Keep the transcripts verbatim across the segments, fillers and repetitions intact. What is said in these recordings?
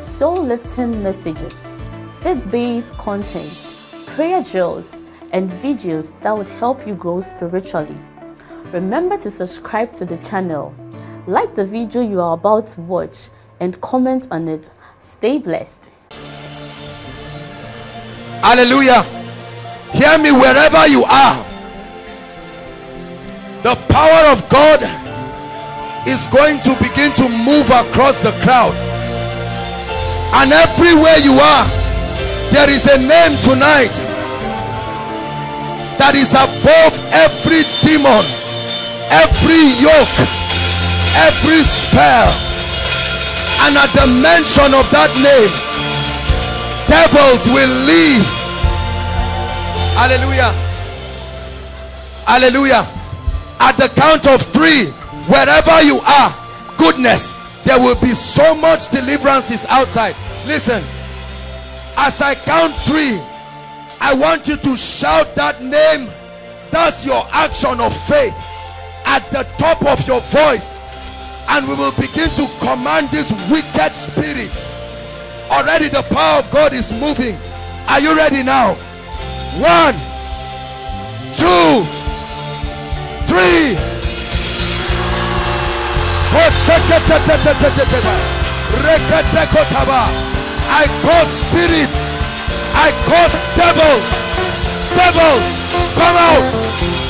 soul-lifting messages, faith-based content, prayer drills, and videos that would help you grow spiritually. Remember to subscribe to the channel, like the video you are about to watch, and comment on it. Stay blessed. Hallelujah. Hear me wherever you are. The power of God is going to begin to move across the crowd. And everywhere you are, there is a name tonight that is above every demon, every yoke, every spell. And at the mention of that name, devils will leave. Hallelujah. Hallelujah. At the count of three, wherever you are, goodness, there will be so much deliverance is outside. Listen, as I count three, I want you to shout that name. That's your action of faith at the top of your voice, and we will begin to command this wicked spirit. Already the power of God is moving. Are you ready now? One, two, three. I cause spirits. I cause devils. Devils, come out.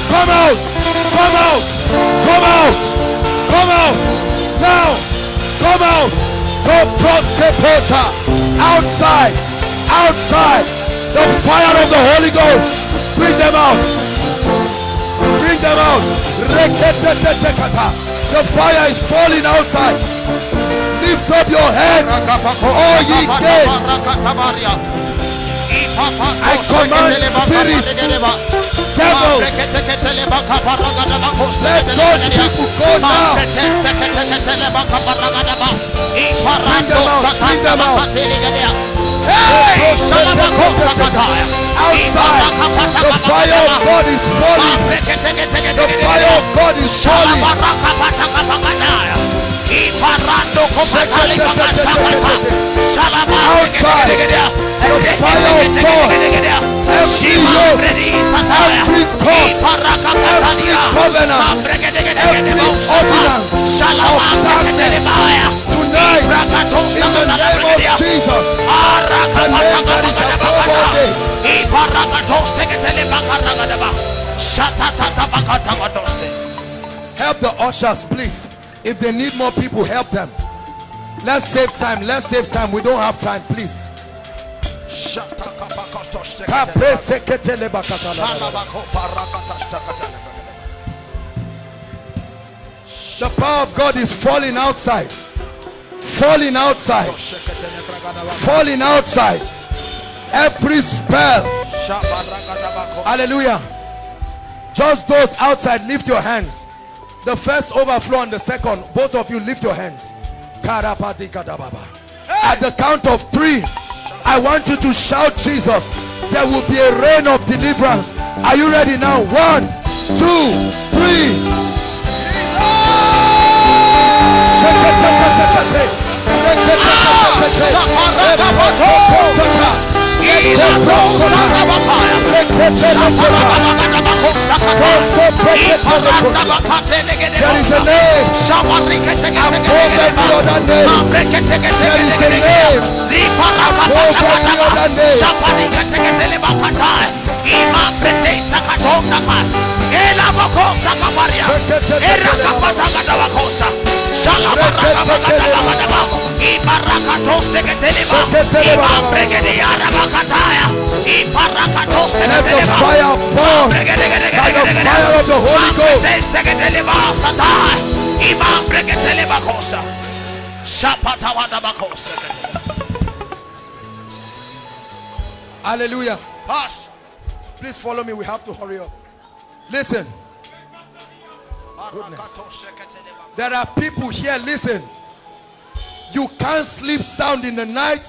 Come out. Come out. Come out. Come out. Now. Come out. Outside, outside, the fire of the Holy Ghost, bring them out, bring them out. The fire is falling outside. Lift up your heads, oh ye gates. I command spirits, devils, let those people go now. Bring them out, bring them out. Hey! Outside, the fire of God is falling. The fire of God is falling. Outside, the fire of God. Every yoke, every curse, every covenant, every ordinance of darkness. Tonight, in the name of Jesus, the name that is above all names. Help the ushers, please. If they need more people, help them. Let's save time. Let's save time. We don't have time, please. The power of God is falling outside. Falling outside, falling outside, every spell. Hallelujah. Just those outside, lift your hands. The first overflow and the second, both of you lift your hands. At the count of three, I want you to shout Jesus. There will be a rain of deliverance. Are you ready now? One, two, three. There is a name above every other name. There is a name above every other name. And let the fire burn by the fire of the Holy Ghost. Hallelujah. Hush. Please follow me. We have to hurry up. Listen. Goodness. There are people here. Listen. You can't sleep sound in the night.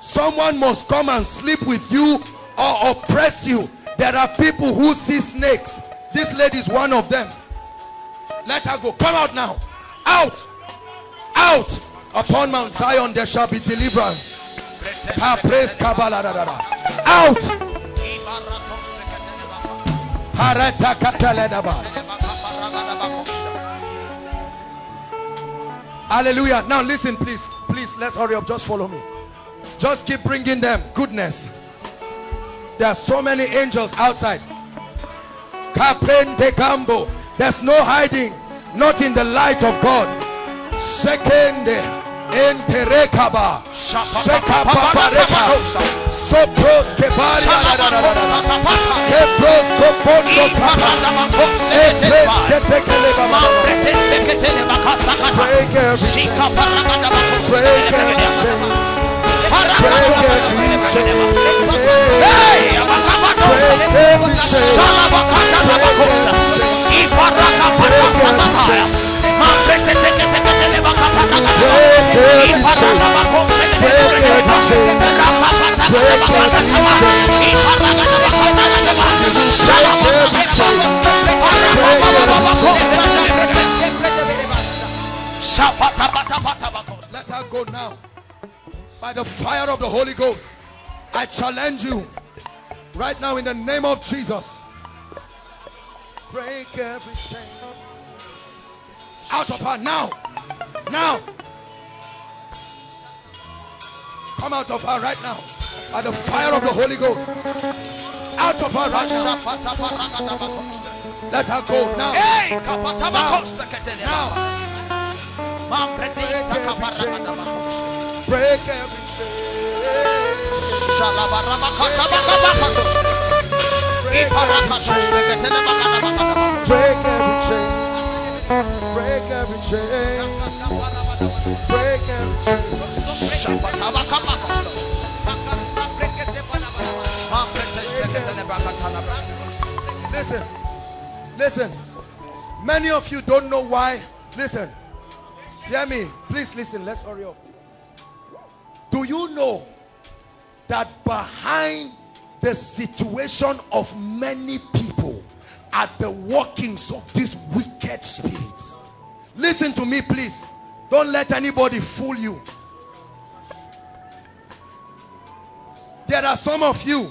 Someone must come and sleep with you or oppress you. There are people who see snakes. This lady is one of them. Let her go. Come out now. Out. Out. Upon Mount Zion there shall be deliverance. Out. Hallelujah. Now listen, please. Please, let's hurry up. Just follow me. Just keep bringing them. Goodness. There are so many angels outside. There's no hiding. Not in the light of God. Second. Enterekaba, Shekapapareka, Sopros Kebaria, Kepros Kopondo Kapa, Ekres Ketekeleba, break every chain, break every chain, break every chain, break every chain, break every chain. Let her go now. By the fire of the Holy Ghost, I challenge you right now in the name of Jesus. Break every chain. Out of her now. Now, come out of her right now by the fire of the Holy Ghost. Out of her right now. Let her go now. Now. Now. Break everything. Break everything. Break every chain. Break every chain. Listen, listen. Many of you don't know why. Listen, hear me. Please listen. Let's hurry up. Do you know that behind the situation of many people at the workings of these wicked spirits? Listen to me, please. Don't let anybody fool you. There are some of you,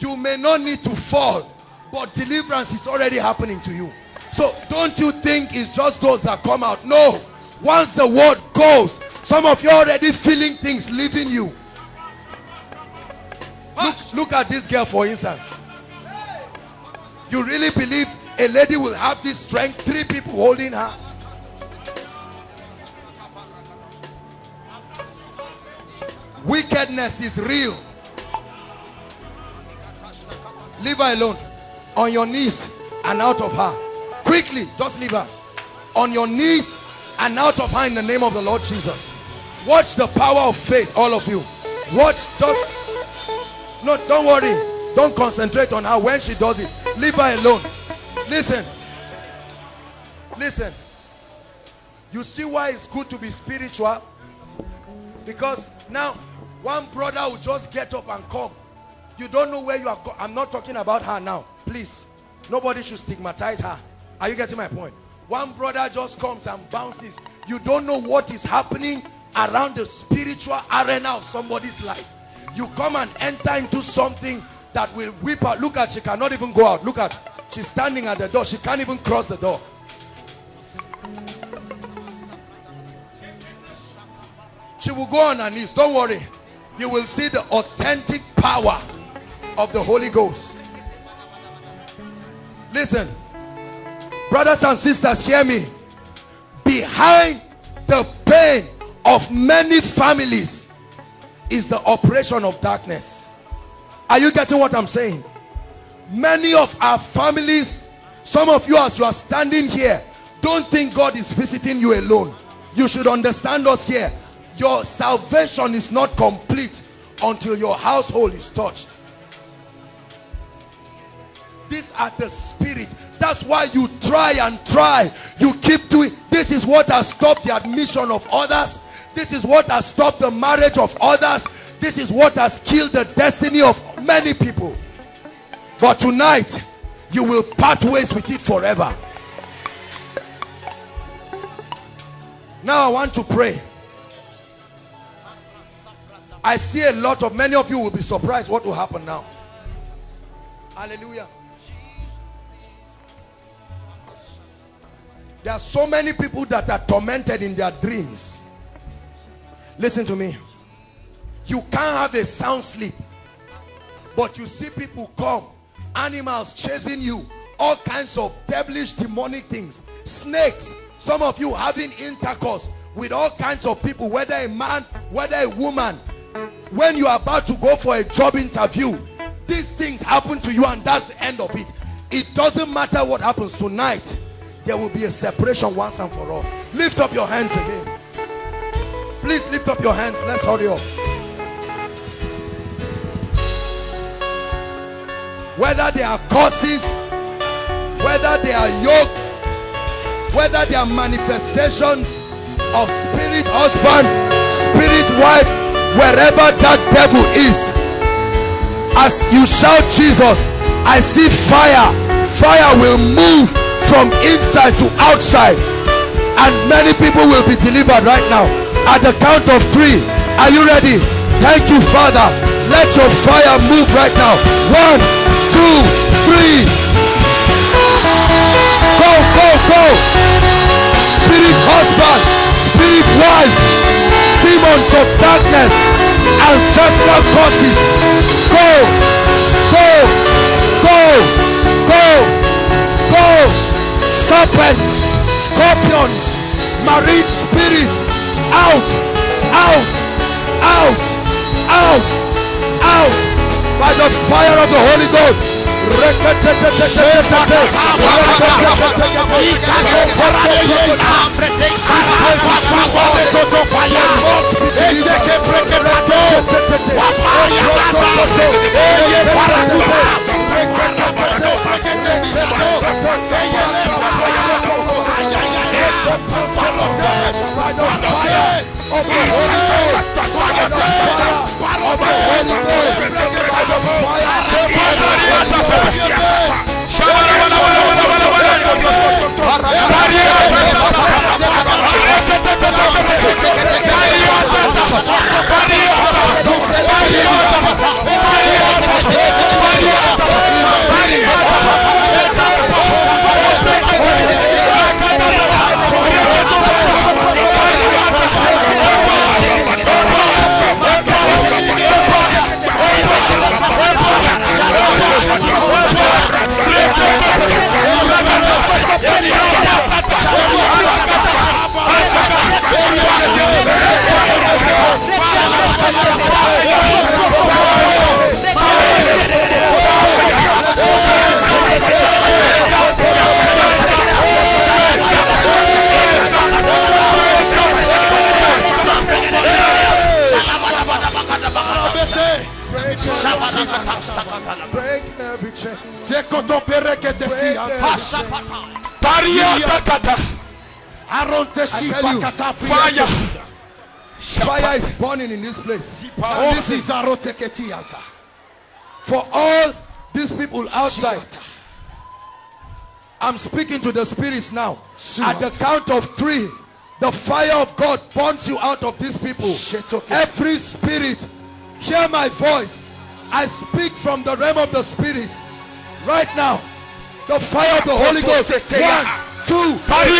you may not need to fall, but deliverance is already happening to you. So don't you think it's just those that come out. No. Once the word goes, some of you are already feeling things leaving you. Look, look at this girl, for instance. You really believe a lady will have this strength? Three people holding her. Wickedness is real. Leave her alone. On your knees and out of her. Quickly, just leave her. On your knees and out of her in the name of the Lord Jesus. Watch the power of faith, all of you. Watch, just... No, don't worry. Don't concentrate on her when she does it. Leave her alone. Listen. Listen. You see why it's good to be spiritual? Because now, one brother will just get up and come. You don't know where you are going. I'm not talking about her now. Please. Nobody should stigmatize her. Are you getting my point? One brother just comes and bounces. You don't know what is happening around the spiritual arena of somebody's life. You come and enter into something that will whip her. Look at, she cannot even go out. Look at, she's standing at the door. She can't even cross the door. She will go on her knees. Don't worry. You will see the authentic power of the Holy Ghost. Listen. Brothers and sisters, hear me. Behind the pain of many families is the operation of darkness. Are you getting what I'm saying? Many of our families, some of you as you are standing here, don't think God is visiting you alone. You should understand us here. Your salvation is not complete until your household is touched. These are the spirits. That's why you try and try. You keep doing. This is what has stopped the admission of others. This is what has stopped the marriage of others. This is what has killed the destiny of many people. But tonight, you will part ways with it forever. Now I want to pray. I see a lot of, many of you will be surprised what will happen now. Hallelujah. There are so many people that are tormented in their dreams. Listen to me. You can't have a sound sleep, but you see people come, animals chasing you, all kinds of devilish, demonic things, snakes. Some of you having intercourse with all kinds of people, whether a man, whether a woman. When you are about to go for a job interview, these things happen to you, and that's the end of it. It doesn't matter what happens tonight. There will be a separation once and for all. Lift up your hands again. Please lift up your hands. Let's hurry up. Whether they are curses, whether they are yokes, whether they are manifestations of spirit husband, spirit wife, wherever that devil is, as you shout Jesus, I see fire. Fire will move from inside to outside, and many people will be delivered right now. At the count of three, are you ready? Thank you, Father. Let your fire move right now. One, two, three. Go, go, go. Spirit husband, spirit wife, demons of darkness, ancestral curses. Go, go, go, go, go. Serpents, scorpions, marine spirits. Out, out, out, out, out, by the fire of the Holy Ghost. By the fire of the Holy Ghost. Break every chain. Fire. Fire is burning in this place. And this is for all these people outside. I'm speaking to the spirits now. At the count of three, the fire of God burns you out of these people. Every spirit, hear my voice. I speak from the realm of the spirit right now. The fire of the Holy Ghost. One, two, three.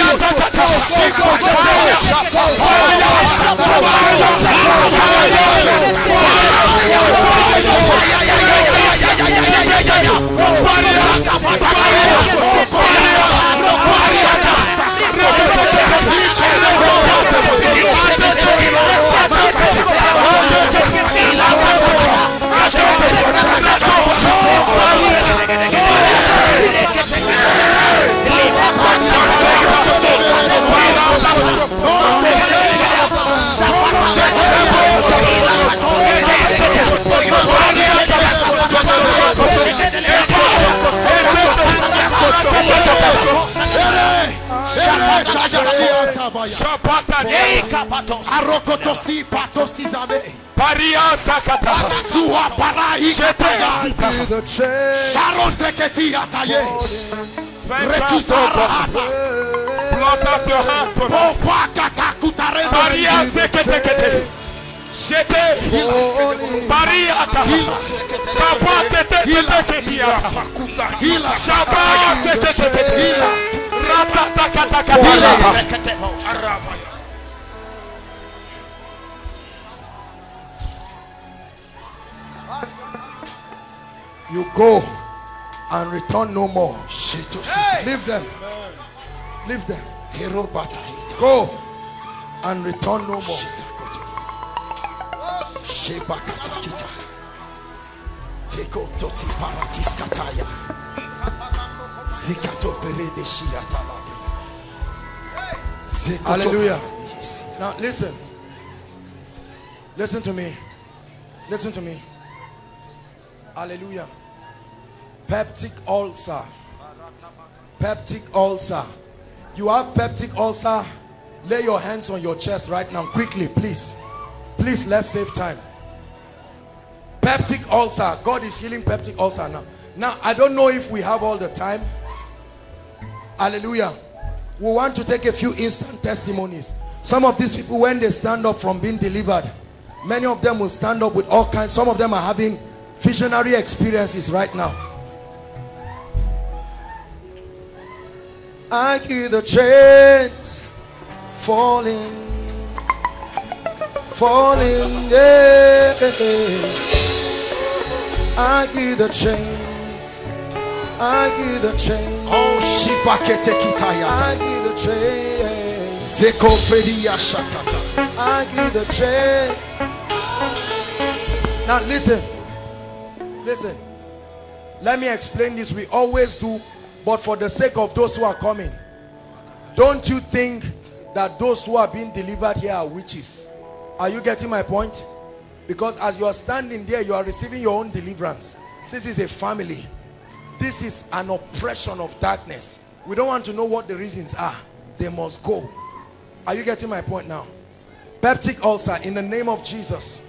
Show me the power. Papa you go and return no more. Hey. Leave them. Leave them. Go and return no more. Hallelujah. Now listen. Listen to me. Listen to me. Hallelujah. Peptic ulcer. Peptic ulcer. You have peptic ulcer. Lay your hands on your chest right now. Quickly, please. Please, let's save time. Peptic ulcer. God is healing peptic ulcer now. Now, I don't know if we have all the time. Hallelujah. We want to take a few instant testimonies. Some of these people, when they stand up from being delivered, many of them will stand up with all kinds. Some of them are having visionary experiences right now. I hear the chains falling, falling, yeah. I hear the chains. I give the chain. Oh, Shiva Ketekitayata. I give the chain. Zeko Feria Shakata. I give the chain. Now listen. Listen. Let me explain this. We always do, but for the sake of those who are coming, don't you think that those who are being delivered here are witches? Are you getting my point? Because as you are standing there, you are receiving your own deliverance. This is a family. This is an oppression of darkness. We don't want to know what the reasons are. They must go. Are you getting my point now? Peptic ulcer, in the name of Jesus.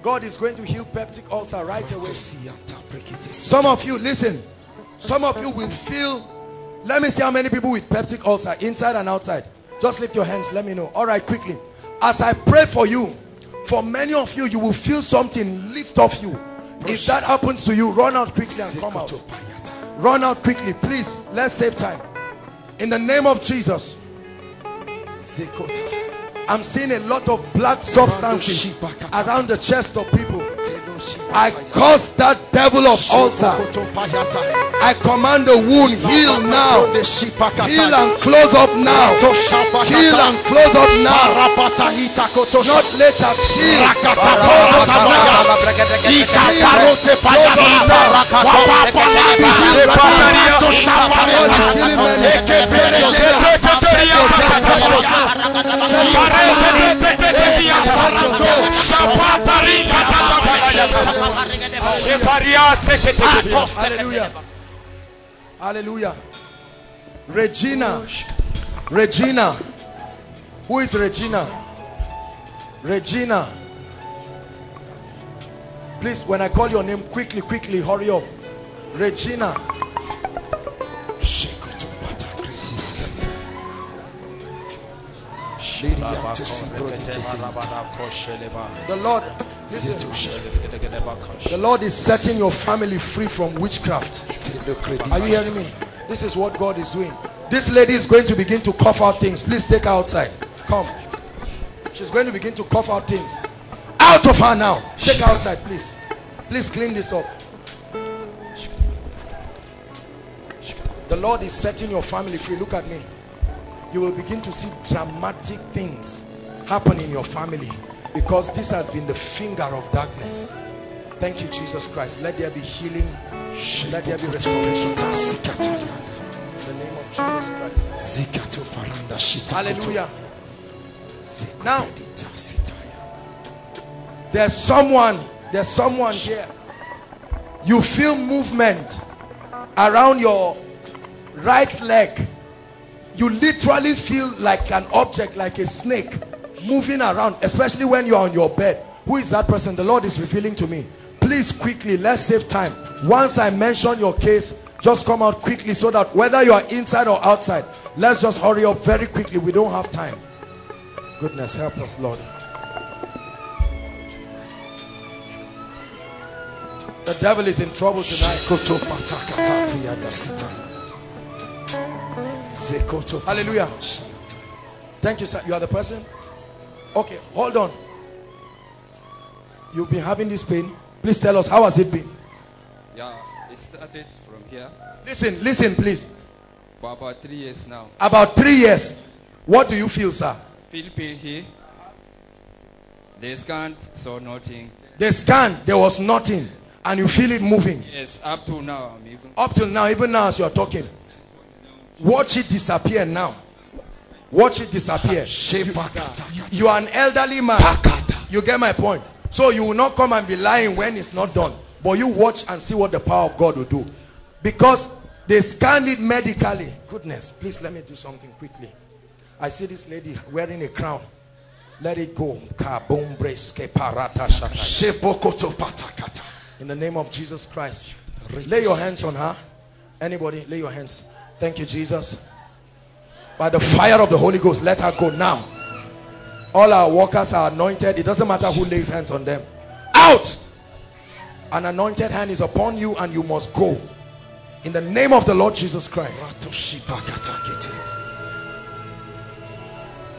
God is going to heal peptic ulcer right away. Some of you, listen. Some of you will feel. Let me see how many people with peptic ulcer, inside and outside. Just lift your hands. Let me know. All right, quickly. As I pray for you, for many of you, you will feel something lift off you. If that happens to you, run out quickly and come out. Run out quickly, please. Let's save time. In the name of Jesus. I'm seeing a lot of black substances around the chest of people. I curse that devil of ulcer. I command the wound, heal now. Heal and close up now. Heal and close up now. Not later. Heal. Hallelujah. Hallelujah. Regina. Regina. Who is Regina? Regina. Please, when I call your name, quickly, quickly, hurry up. Regina. The Lord. The Lord is setting your family free from witchcraft. Are you hearing me? This is what God is doing. This lady is going to begin to cough out things. Please take her outside. Come. She's going to begin to cough out things. Out of her now. Take her outside, please. Please clean this up. The Lord is setting your family free. Look at me. You will begin to see dramatic things happen in your family, because this has been the finger of darkness. Thank you, Jesus Christ. Let there be healing. Let there be restoration. In the name of Jesus Christ. Hallelujah. Now, there's someone, there's someone here. You feel movement around your right leg. you literally feel like an object, like a snake moving around, especially when you're on your bed. Who is that person? The Lord is revealing to me. Please, quickly, let's save time. Once I mention your case, just come out quickly, so that whether you are inside or outside, let's just hurry up very quickly. We don't have time. Goodness, help us, Lord. The devil is in trouble tonight. Hallelujah. Thank you, sir. You are the person? Okay, hold on. You've been having this pain. Please tell us, how has it been? Yeah, it started from here. Listen, listen, please. For about three years now. About three years. What do you feel, sir? Feel pain here. They scanned, saw nothing. They scanned, there was nothing. And you feel it moving? Yes, up to now. I'm even... Up till now, even now as you are talking. Watch it disappear now. Watch it disappear. You are an elderly man. You get my point? So you will not come and be lying when it's not done. But you watch and see what the power of God will do. Because they scanned it medically. Goodness, please let me do something quickly. I see this lady wearing a crown. Let it go. In the name of Jesus Christ. Lay your hands on her. Anybody, lay your hands. Thank you, Jesus. By the fire of the Holy Ghost, let her go now. All our workers are anointed. It doesn't matter who lays hands on them. Out! An anointed hand is upon you and you must go. In the name of the Lord Jesus Christ.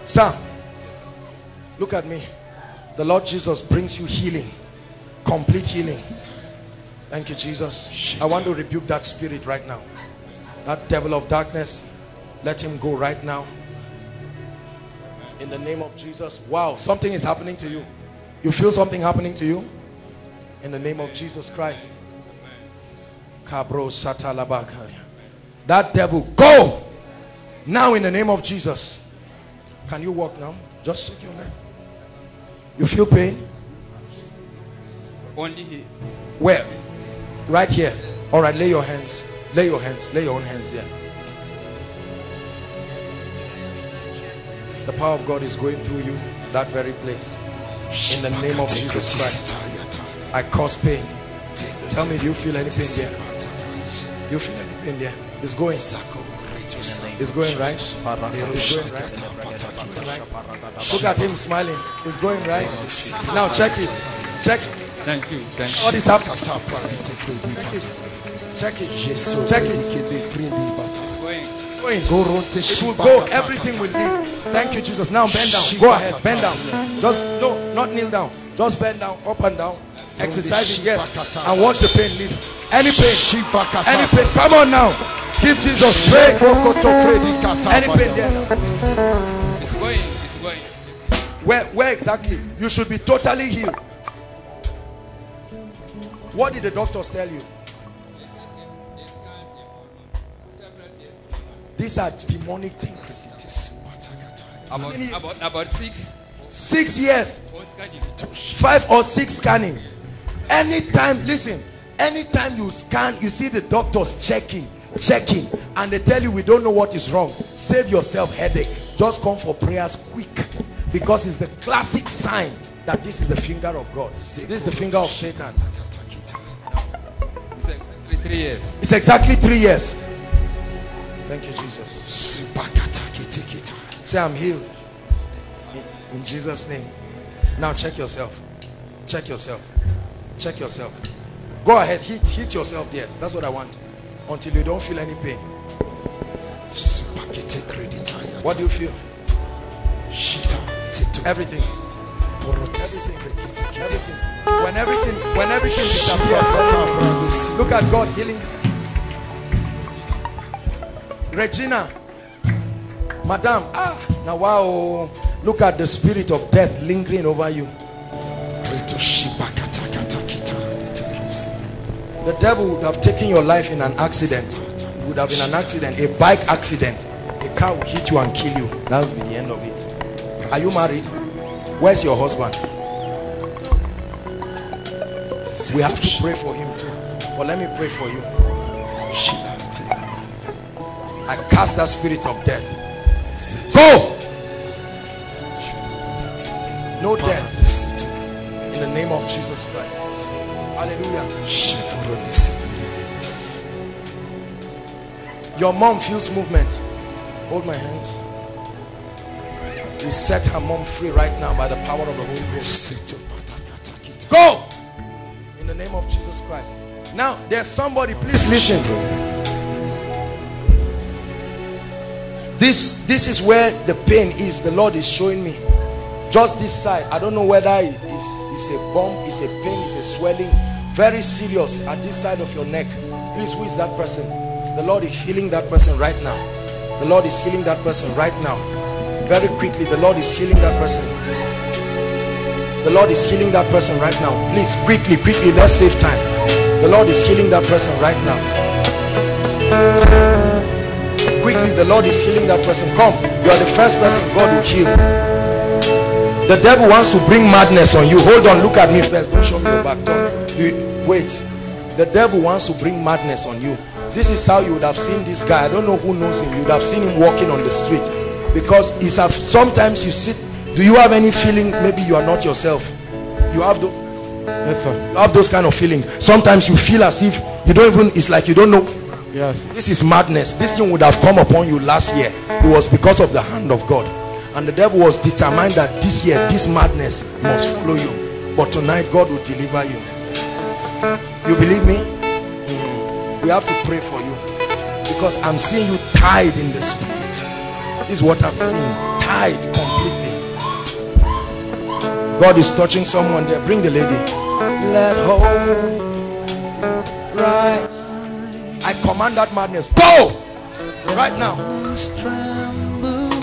Sam, look at me. The Lord Jesus brings you healing. Complete healing. Thank you, Jesus. I want to rebuke that spirit right now. That devil of darkness, let him go right now. In the name of Jesus. Wow, something is happening to you. You feel something happening to you? In the name of Jesus Christ. That devil, go! Now in the name of Jesus. Can you walk now? Just shake your leg. You feel pain? Only here. Where? Right here. All right, lay your hands. Lay your hands. Lay your own hands there. The power of God is going through you, that very place. In the name of Jesus Christ, I cause pain. Tell me, do you feel any pain there? Do you feel any pain there? It's going. It's going, right? It's going, right? Look at him smiling. It's going, right? Now check it. Check it. Thank you. Thank you. What is happening? Check it. Check it. Check it. It will go. Everything will leave. Thank you, Jesus. Now bend down. Go ahead. Bend down. Just no, not kneel down. Just bend down, up and down. Exercising, yes. And watch the pain leave. Any pain. Any pain. Come on now. Give Jesus praise. Any pain there now. It's going. It's going. Where, where exactly? You should be totally healed. What did the doctors tell you? These are demonic things. About, about, about six. Six years. Five or six scanning. Anytime, listen, anytime you scan, you see the doctors checking, checking, and they tell you we don't know what is wrong. Save yourself headache. Just come for prayers quick, because it's the classic sign that this is the finger of God. This is the finger of Satan. It's exactly three years. It's exactly three years. Thank you, Jesus. Say, I'm healed. In Jesus' name. Now check yourself. Check yourself. Check yourself. Go ahead. Hit, hit yourself there. That's what I want. Until you don't feel any pain. What do you feel? Everything. Everything. Everything. When everything, when everything disappears, look at God healing. Regina, madam, ah, now wow, look at the spirit of death lingering over you. The devil would have taken your life in an accident. It would have been an accident, a bike accident. A car would hit you and kill you. That would be the end of it. Are you married? Where's your husband? We have to pray for him too. But let me pray for you. I cast that spirit of death. Go. No death. In the name of Jesus Christ. Hallelujah. Your mom feels movement. Hold my hands. We set her mom free right now by the power of the Holy Ghost. Go! In the name of Jesus Christ. Now, there's somebody, please listen. This, this is where the pain is. The Lord is showing me. Just this side. I don't know whether it is, it's a bump, it's a pain, it's a swelling. Very serious at this side of your neck. Please, who is that person? The Lord is healing that person right now. The Lord is healing that person right now. Very quickly, the Lord is healing that person. The Lord is healing that person right now. Please, quickly, quickly, let's save time. The Lord is healing that person right now. Quickly, the Lord is healing that person. Come, you are the first person God will heal. The devil wants to bring madness on you. Hold on, look at me first. Don't show me your back. Don't. Wait. The devil wants to bring madness on you. This is how you would have seen this guy. I don't know who knows him. You would have seen him walking on the street. Because it's a, sometimes you sit. Do you have any feeling? Maybe you are not yourself. You have those. Yes, sir. You have those kind of feelings. Sometimes you feel as if you don't even. It's like you don't know. Yes. This is madness. This thing would have come upon you last year. It was because of the hand of God, and the devil was determined that this year this madness must follow you. But tonight God will deliver you. You believe me? We have to pray for you because I'm seeing you tied in the spirit. This is what I'm seeing. Tied completely. God is touching someone there. Bring the lady. Let hope rise. I command that madness. Go! Right now.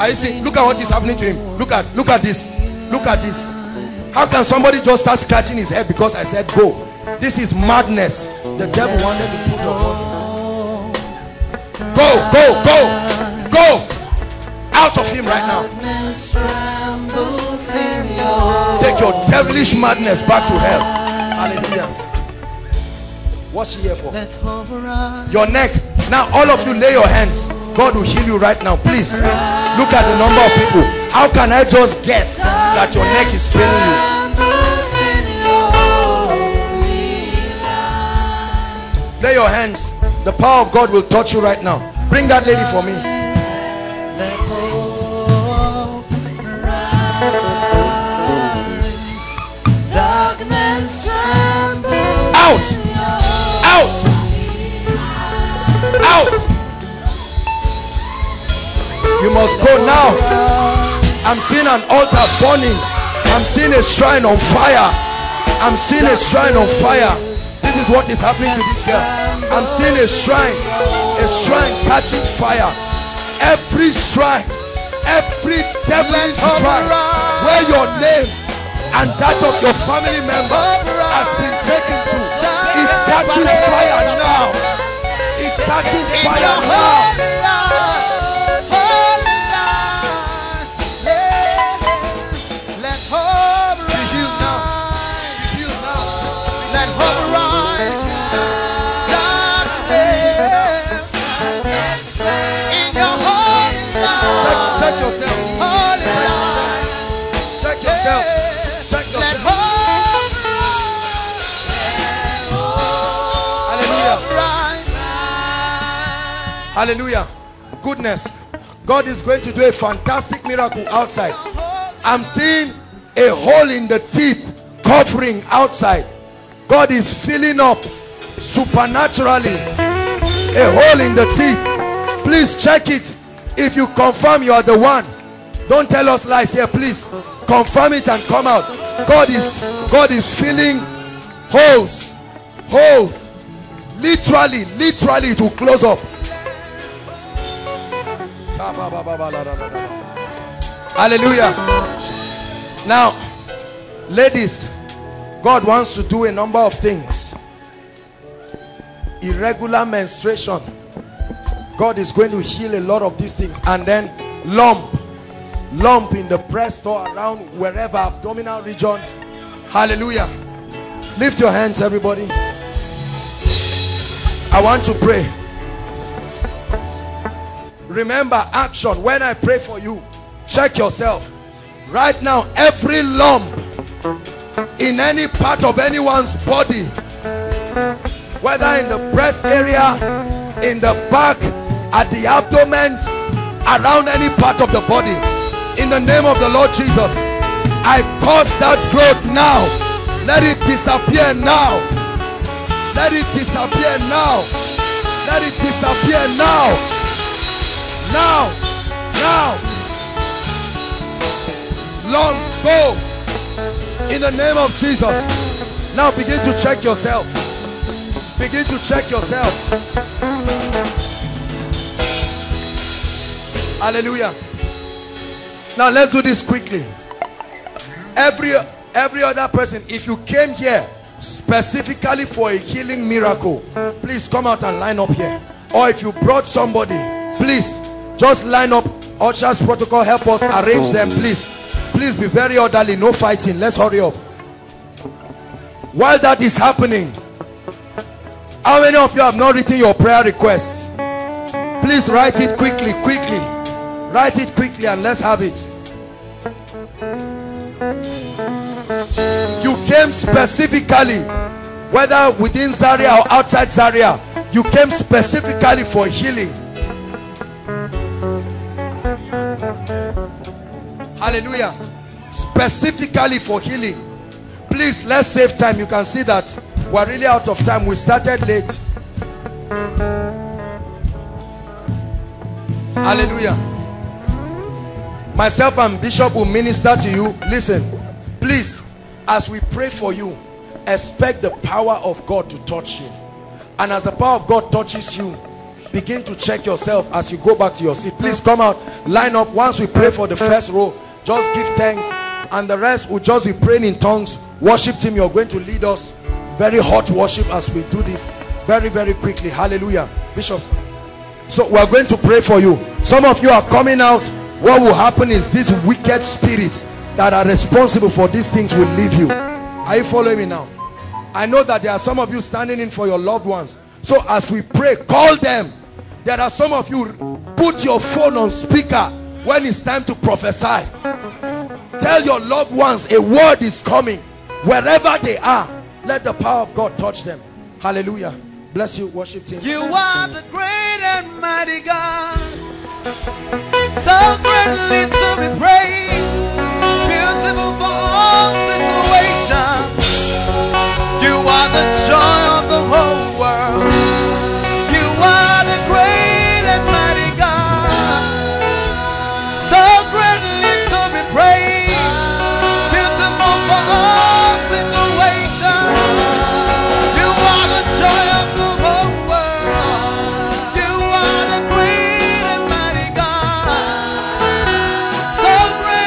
I see. Look at what is happening to him. Look at, look at this. Look at this. How can somebody just start scratching his head because I said go? This is madness. The devil wanted to put your body. Go, go, go, go. Out of him right now. Take your devilish madness back to hell. Hallelujah. What's she here for? Your neck. Now all of you lay your hands. God will heal you right now. Please look at the number of people. How can I just guess that your neck is failing you? Lay your hands. The power of God will touch you right now. Bring that lady for me. Out! Out! Out! You must go now. I'm seeing an altar burning. I'm seeing a shrine on fire. I'm seeing a shrine on fire. This is what is happening to this girl. I'm seeing a shrine. A shrine catching fire. Every shrine. Every devil's shrine. Where your name and that of your family member has been taken to. It catches fire now. It catches fire now. Let hope rise. Let hope rise. Darkness in your heart. Check yourself. Check yourself. Hallelujah. Goodness. God is going to do a fantastic miracle outside. I'm seeing a hole in the tip covering outside. God is filling up supernaturally. A hole in the teeth. Please check it. If you confirm you are the one, don't tell us lies here. Please confirm it and come out. God is God is filling holes. Holes. Literally, literally to close up. Hallelujah. Now, ladies, God wants to do a number of things. Irregular menstruation. God is going to heal a lot of these things. And then lump. Lump in the breast or around wherever, abdominal region. Hallelujah. Lift your hands, everybody. I want to pray. Remember action. When I pray for you, check yourself. Right now, every lump in any part of anyone's body, whether in the breast area, in the back, at the abdomen, around any part of the body, in the name of the Lord Jesus, I cause that growth now. Let it disappear now. Let it disappear now. Let it disappear now. Now. Now. Long go in the name of Jesus. Now begin to check yourself. Begin to check yourself. Hallelujah. Now let's do this quickly. Every every other person, if you came here specifically for a healing miracle, please come out and line up here. Or if you brought somebody, please just line up. Usher's protocol, help us arrange them, please. Please be very orderly, no fighting. Let's hurry up. While that is happening, how many of you have not written your prayer request? Please write it quickly, quickly. Write it quickly and let's have it. You came specifically, whether within Zaria or outside Zaria, you came specifically for healing. Hallelujah. Specifically for healing. Please, let's save time. You can see that we're really out of time. We started late. Hallelujah. Myself and Bishop will minister to you. Listen, please, as we pray for you, expect the power of God to touch you. And as the power of God touches you, begin to check yourself as you go back to your seat. Please come out, line up. Once we pray for the first row, just give thanks, and the rest will just be praying in tongues. Worship team, you're going to lead us very hot worship as we do this very very quickly. Hallelujah. Bishops, so we're going to pray for you. Some of you are coming out. What will happen is these wicked spirits that are responsible for these things will leave you. Are you following me now? I know that there are some of you standing in for your loved ones. So as we pray, call them. There are some of you, put your phone on speaker when it's time to prophesy. Tell your loved ones a word is coming. Wherever they are, let the power of God touch them. Hallelujah. Bless you, worship team. You are the great and mighty God, so greatly to be praised, beautiful for all situations. You are the joy of the whole world. You are the great and mighty God, so greatly to be praised, beautiful for all situations. You are the joy of the whole world. You are the great and mighty God, so great.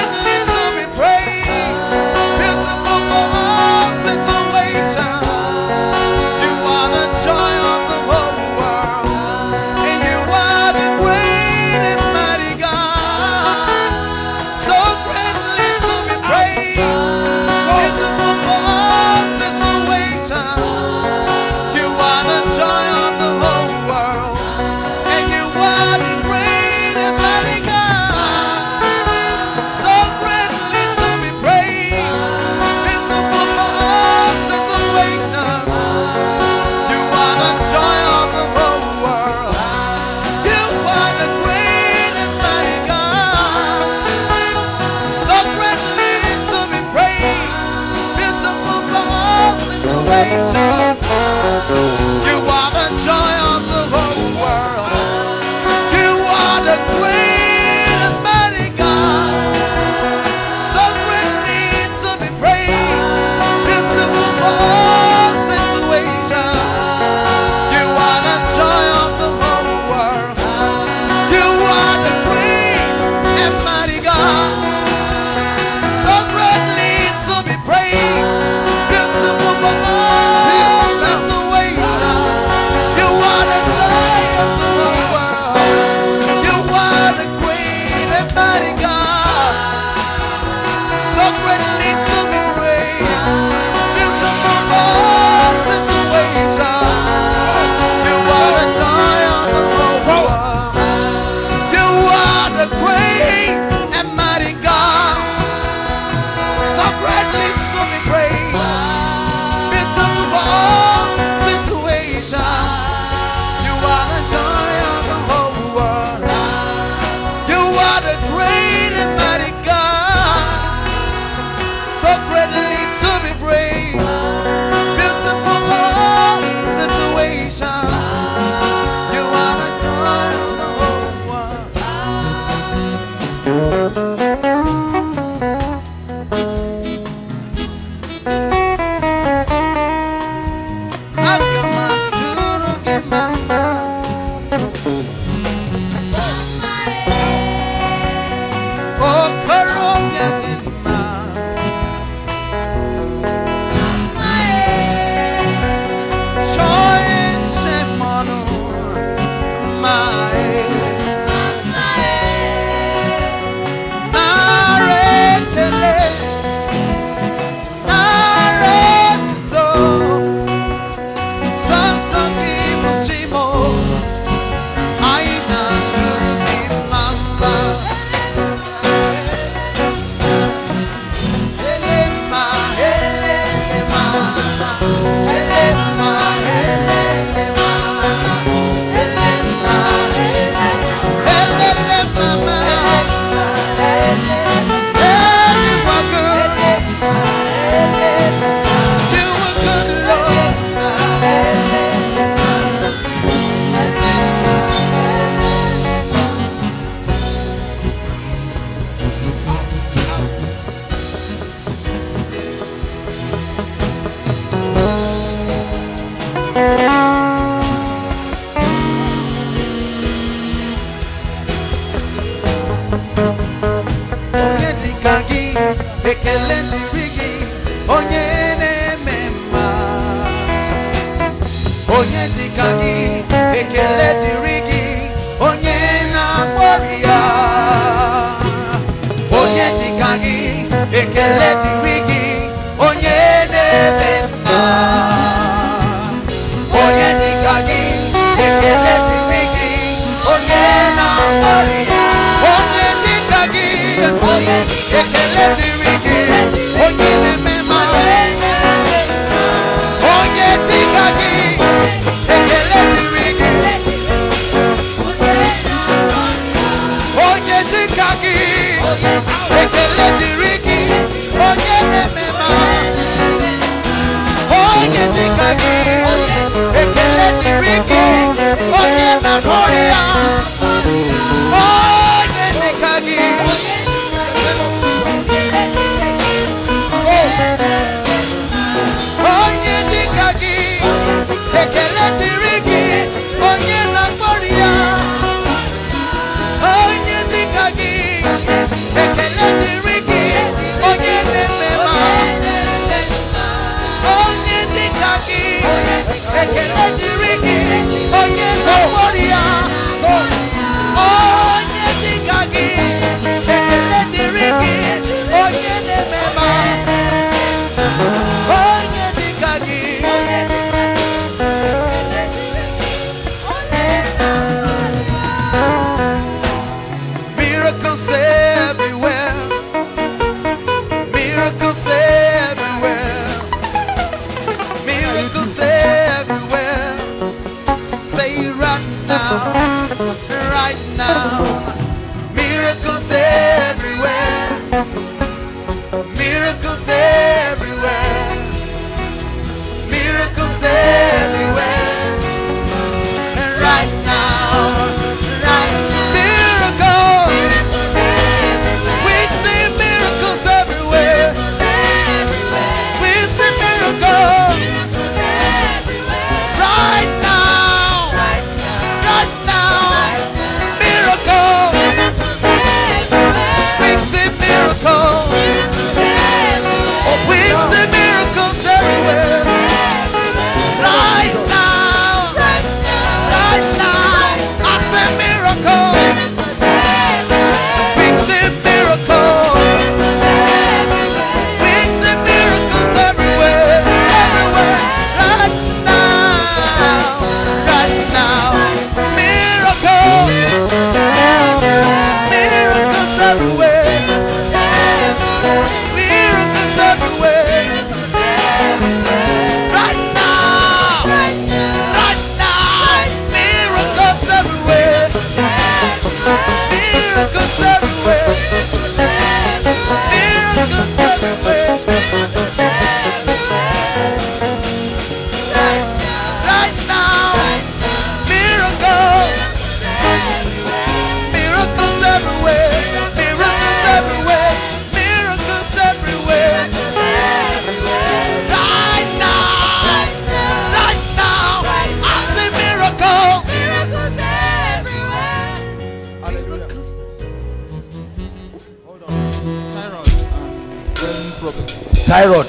Thyroid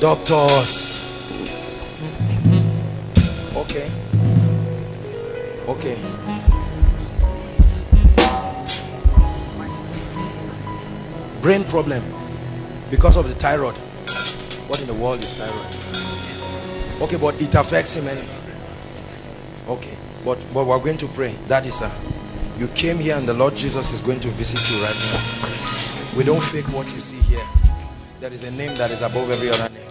doctors. Okay. Okay. Brain problem because of the thyroid. What in the world is thyroid? Okay, but it affects him anyway. Okay, but but we're going to pray. That is a, you came here and the Lord Jesus is going to visit you right now. We don't fake what you see here. There is a name that is above every other name.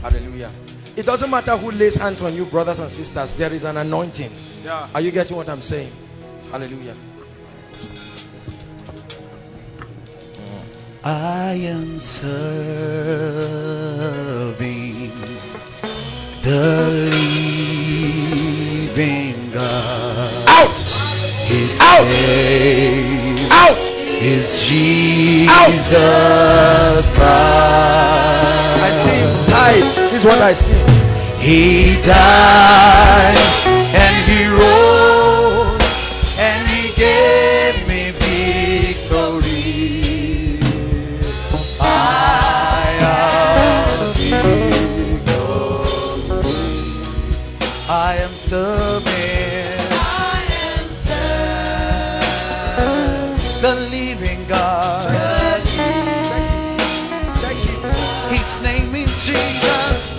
Hallelujah. It doesn't matter who lays hands on you, brothers and sisters. There is an anointing. Yeah. Are you getting what I'm saying? Hallelujah. I am serving the living God. Out! His Out! Name. Out! Is Jesus Out. Christ. I see. I. This is what I see. He died and He rose and He gave me victory. I am victorious. I am serving. I am serving the living God. Check it. His name is Jesus.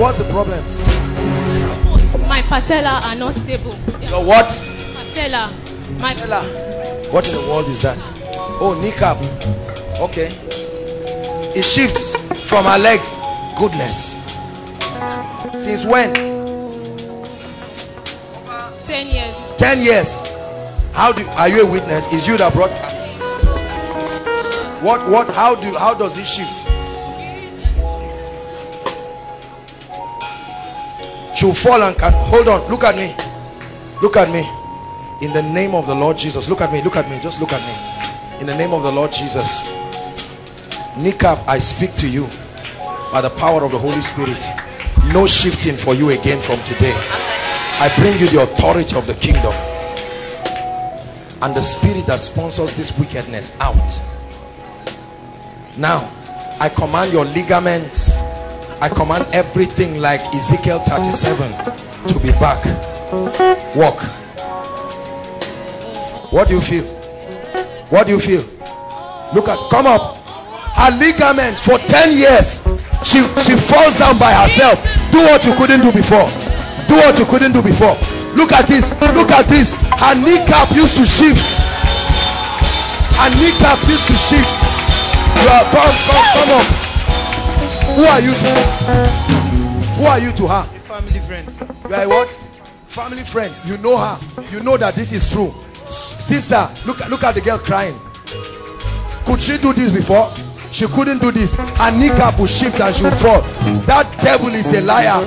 What's the problem? My patella are not stable. Your what? Patella. My patella. What in the world is that? Oh, kneecap. Okay. It shifts from her legs. Goodness. Since when? Ten years. Ten years. How do? Are you a witness? Is you that brought? What? What? How do? How does it shift? She'll fall and can hold on. Look at me. Look at me. In the name of the Lord Jesus. Look at me. Look at me. Just look at me. In the name of the Lord Jesus. Kneecap, I speak to you by the power of the Holy Spirit. No shifting for you again from today. I bring you the authority of the kingdom. And the spirit that sponsors this wickedness out. Now, I command your ligaments. I command everything like Ezekiel thirty-seven to be back. Walk. What do you feel? What do you feel? Look at, come up. Her ligaments for ten years. She, she falls down by herself. Do what you couldn't do before. Do what you couldn't do before. Look at this. Look at this. Her kneecap used to shift. Her kneecap used to shift. You are, come, come, come up. Who are you to her? Who are you to her? A family friend. You are a what? Family friend. You know her. You know that this is true. Sister, look, look at the girl crying. Could she do this before? She couldn't do this. Her kneecap will shift and she'll fall. That devil is a liar.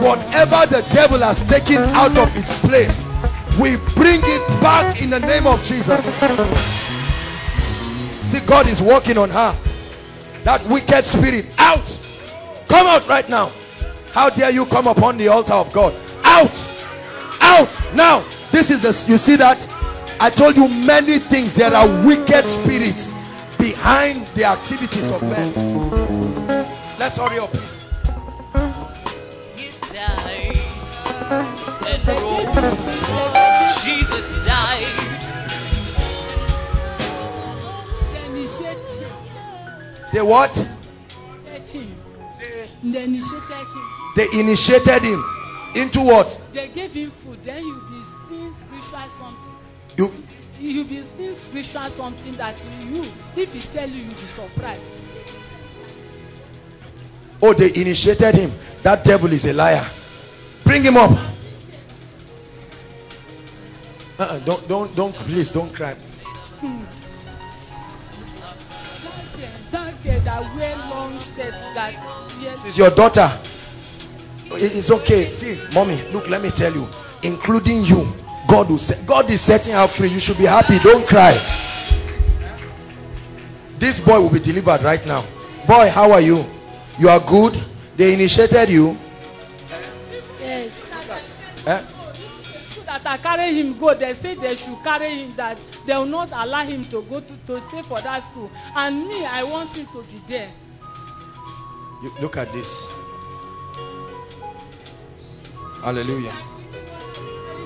Whatever the devil has taken out of its place, we bring it back in the name of Jesus. See, God is working on her. That wicked spirit, out. Come out right now. How dare you come upon the altar of God? Out. Out. Now, this is the, you see that? I told you many things. There are wicked spirits behind the activities of men. Let's hurry up. He died and rose. Jesus died. They what? Him. They, they initiated him. They initiated him. Into what? They gave him food. Then you'll be seeing spiritual something. You, you'll be seeing spiritual something that you, if he tell you, you'll be surprised. Oh, they initiated him. That devil is a liar. Bring him up. Uh-uh, don't, don't, don't, please, don't cry. That wear long steps, that yes. She's your daughter. It's okay. See, mommy, look, let me tell you, including you, God will say, God is setting her free. You should be happy. Don't cry. This boy will be delivered right now. Boy, how are you? You are good. They initiated you. Yes. Eh? That I carry him go, they say they should carry him, that they will not allow him to go to, to stay for that school. And me, I want him to be there. You, look at this. Hallelujah.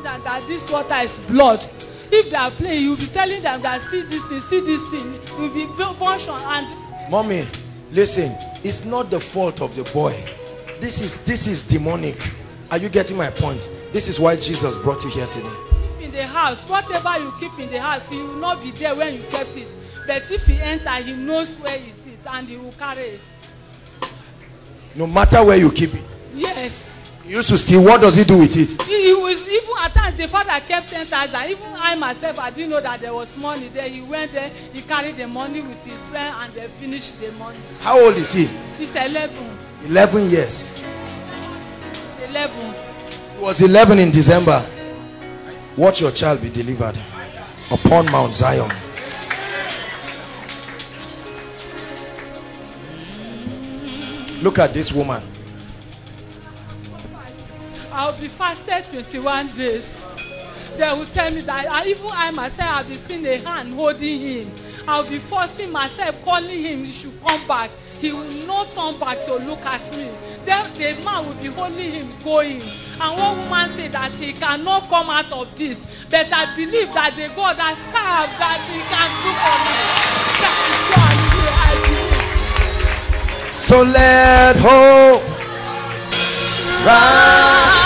That, that this water is blood. If they are playing, you'll be telling them that see this thing, see this thing. You'll be function and... Mommy, listen, it's not the fault of the boy. This is, this is demonic. Are you getting my point? This is why Jesus brought you here today. In the house, whatever you keep in the house, he will not be there when you kept it. But if he enters, he knows where he sits and he will carry it. No matter where you keep it. Yes. He used to steal. What does he do with it? He, he was even at times the father kept ten thousand. Even I myself, I didn't know that there was money there. He went there, he carried the money with his friend, and they finished the money. How old is he? He's eleven. Eleven years. Eleven. Was eleven in December. Watch your child be delivered upon Mount Zion. Look at this woman. I'll be fasted twenty-one days. They will tell me that I, even I myself, I'll be seeing a hand holding him. I'll be forcing myself, calling him, he should come back. He will not come back to look at me. Then the man will be holding him going. And one woman said that he cannot come out of this. But I believe that the God that serves, that he can do for me. That is so I believe. I believe. So let hope rise.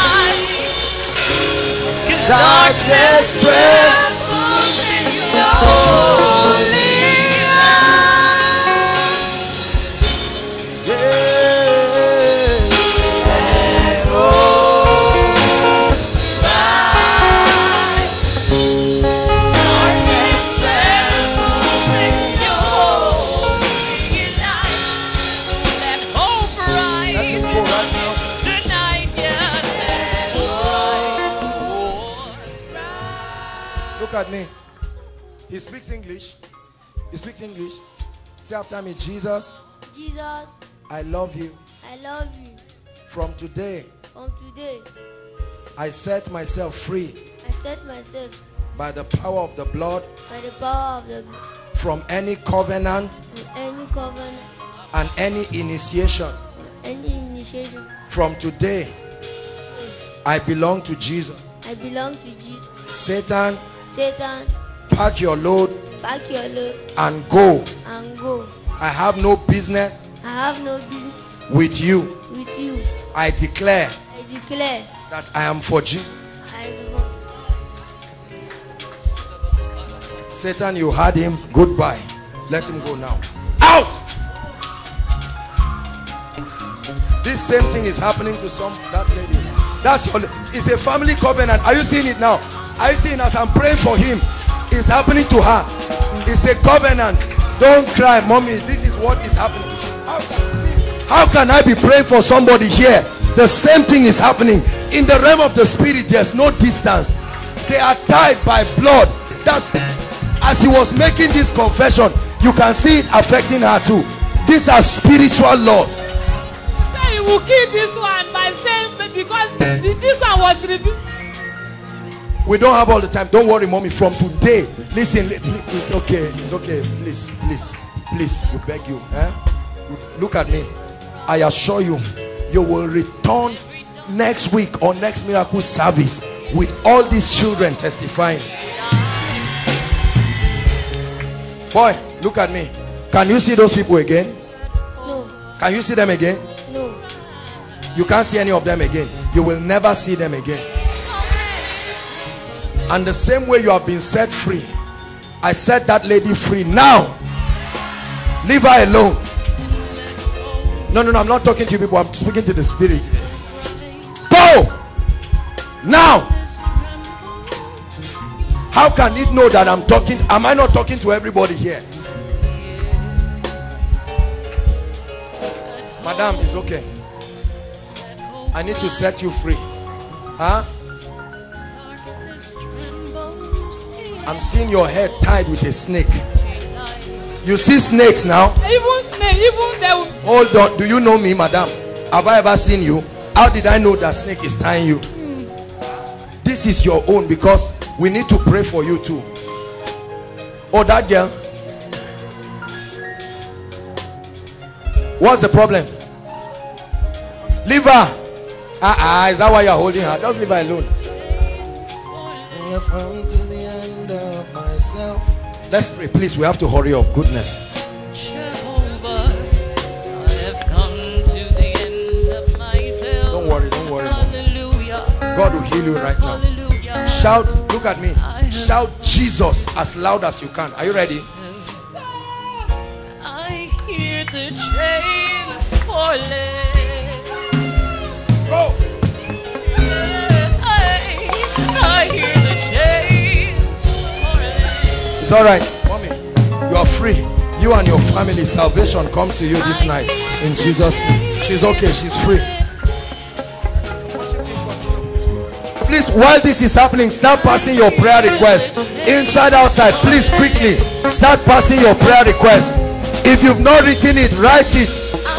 Cause darkness trembles in your holy. At me. He speaks English. He speaks English. Say after me, Jesus. Jesus. I love you. I love you. From today. From today. I set myself free. I set myself. By the power of the blood. By the power of the blood. From any covenant. From any covenant. And any initiation. Any initiation. From today. I belong to Jesus. I belong to Jesus. Satan. Satan, pack your load, pack your load, and go. And go. I have no business. I have no business with you. With you. I declare. I declare that I am for Jesus. I am. Satan, you had him. Goodbye. Let him go now. Out. This same thing is happening to some that lady. That's your, it's a family covenant. Are you seeing it now? I see it as I'm praying for him. It's happening to her. It's a covenant. Don't cry, mommy. This is what is happening. How can, how can I be praying for somebody here? The same thing is happening. In the realm of the spirit, there's no distance. They are tied by blood. That's, as he was making this confession, you can see it affecting her too. These are spiritual laws. He will kill this one by saying, because this one was revealed. We don't have all the time. Don't worry, mommy. From today, listen. It's okay. It's okay. Please, please, please. We beg you. Eh? Look at me. I assure you, you will return next week or next miracle service with all these children testifying. Boy, look at me. Can you see those people again? No. Can you see them again? No. You can't see any of them again. You will never see them again. And the same way you have been set free, I set that lady free. Now leave her alone. No, no, no, I'm not talking to you people. I'm speaking to the spirit. Go now. How can it know that I'm talking? Am I not talking to everybody here? Madam, it's okay. I need to set you free. Huh? I'm seeing your head tied with a snake. You see snakes now? Even snake, even there. Hold on. Do you know me, madam? Have I ever seen you? How did I know that snake is tying you? Mm. This is your own, because we need to pray for you too. Oh, that girl. What's the problem? Leave her. Ah, uh-uh, is that why you're holding her? Just leave her alone. Let's pray, please. We have to hurry up. Goodness. Jehovah, I have come to the end of myself. Don't worry, don't worry. Hallelujah. God will heal you right now. Hallelujah. Shout, look at me. Shout Jesus as loud as you can. Are you ready? I hear the chains falling. Go. I, I hear the chains. It's alright, mommy. You are free. You and your family. Salvation comes to you this night. In Jesus' name. She's okay. She's free. Please, while this is happening, start passing your prayer request. Inside, outside. Please, quickly. Start passing your prayer request. If you've not written it, write it.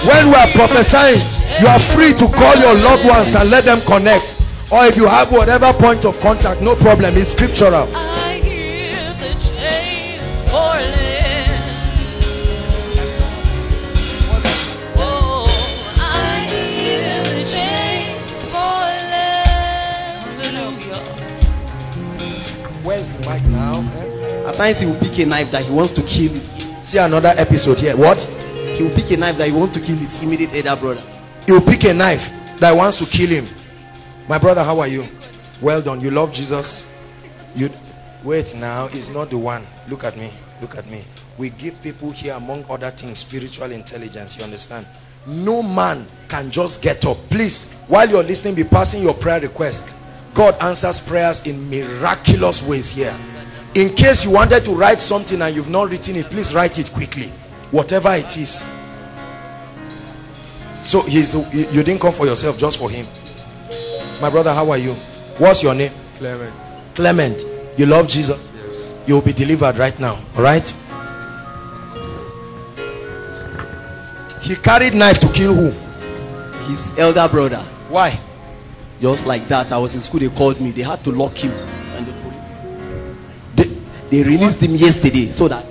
When we are prophesying, you are free to call your loved ones and let them connect. Or if you have whatever point of contact, no problem. It's scriptural. Right now, at times he will pick a knife that he wants to kill his. See another episode here. What? He will pick a knife that he wants to kill his immediate elder brother. He will pick a knife that wants to kill him. My brother, how are you? Well done. You love Jesus. You wait now. He's not the one. Look at me. Look at me. We give people here, among other things, spiritual intelligence. You understand? No man can just get up. Please, while you're listening, be passing your prayer request. God answers prayers in miraculous ways here. In case you wanted to write something and you've not written it, please write it quickly. Whatever it is. So he's, you didn't come for yourself, just for him. My brother, how are you? What's your name? Clement. Clement, you love Jesus? Yes. You'll be delivered right now, all right? He carried knife to kill who? His elder brother. Why? Just like that. I was in school, they called me. They had to lock him. And the police, they, they released him yesterday. So that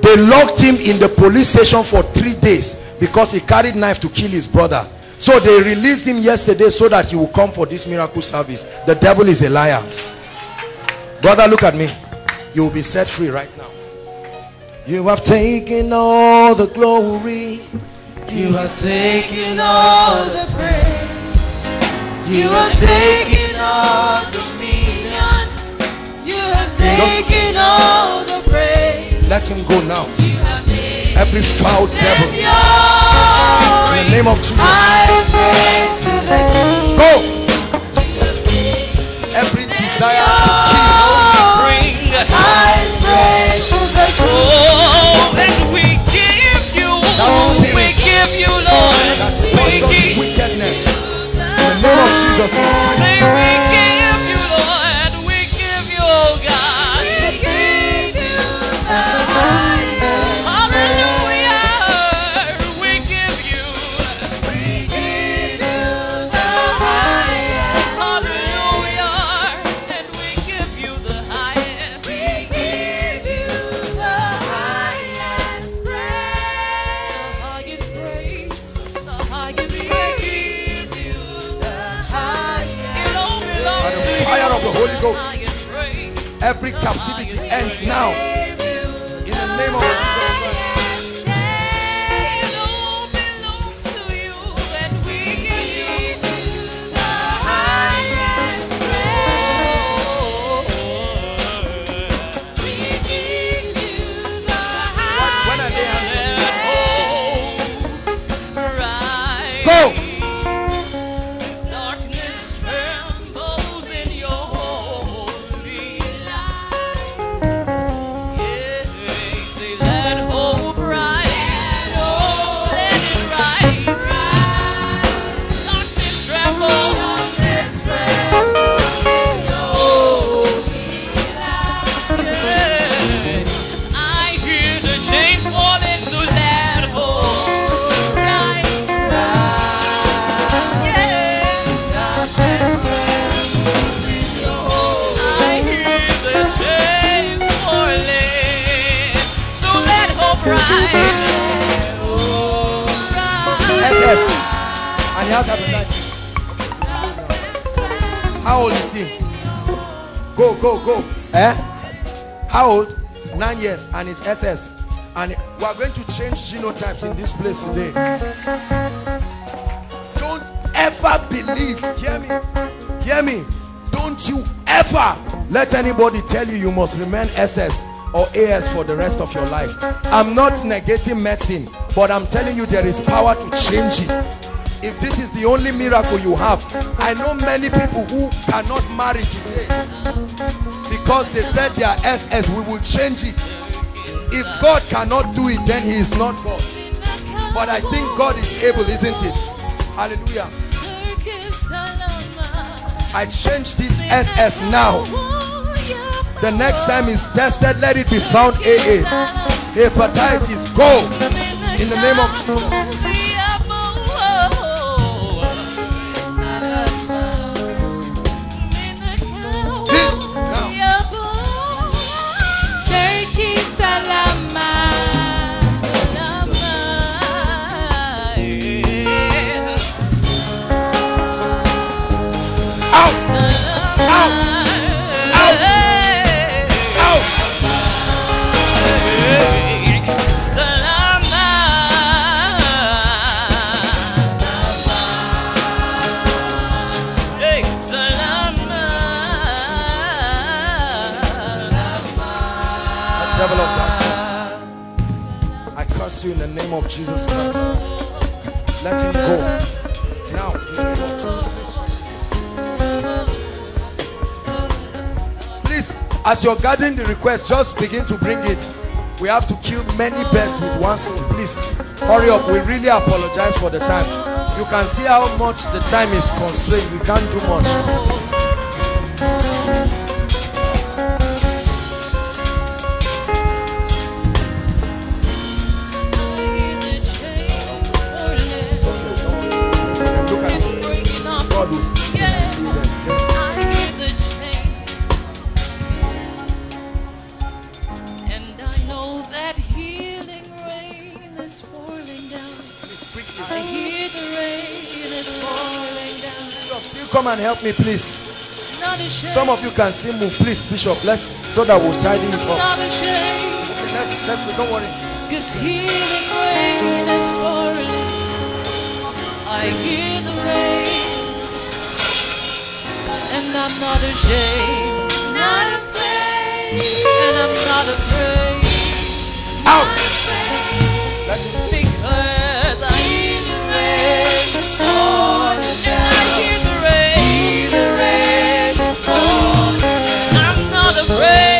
they locked him in the police station for three days because he carried knife to kill his brother. So they released him yesterday so that he will come for this miracle service. The devil is a liar. Brother, look at me. You will be set free right now. You have taken all the glory. You have taken all the praise. You have taken all dominion. You have taken all the praise. Let him go now. Every foul devil. In the name of Jesus. Go. Every desire to kill. Bring the highest praise to the soul. And we give you. We give you, Lord. We give you. In the name of Jesus. Say we give you, Lord. We give you, oh God. We give you the highest. Hallelujah. We give you. We give you the highest. Hallelujah. And we give yoke, every captivity ends now. In the name of Jesus. How old is he? Go, go, go. Eh? How old? Nine years and his S S. And we are going to change genotypes in this place today. Don't ever believe. Hear me? Hear me? Don't you ever let anybody tell you you must remain S S or A S for the rest of your life. I'm not negating medicine, but I'm telling you there is power to change it. If this is the only miracle you have, I know many people who cannot marry today because they said they are S S. We will change it. If God cannot do it, then he is not God. But I think God is able, isn't it? Hallelujah. I change this S S now. The next time it's tested, let it be found A A. Hepatitis, go. In the name of Jesus. You in the name of Jesus Christ, let him go now. Please, as you're gathering the request, just begin to bring it. We have to kill many birds with one stone. Please hurry up. We really apologize for the time. You can see how much the time is constrained. We can't do much. Come and help me, please. Some of you can see move, please, Bishop. Let's so that we'll tidy it up. Okay, let's, let's go. Don't worry. Because healing rain is falling. I hear the rain, and I'm not ashamed, not afraid, and I'm not afraid. Out. Because I hear the rain. Pray.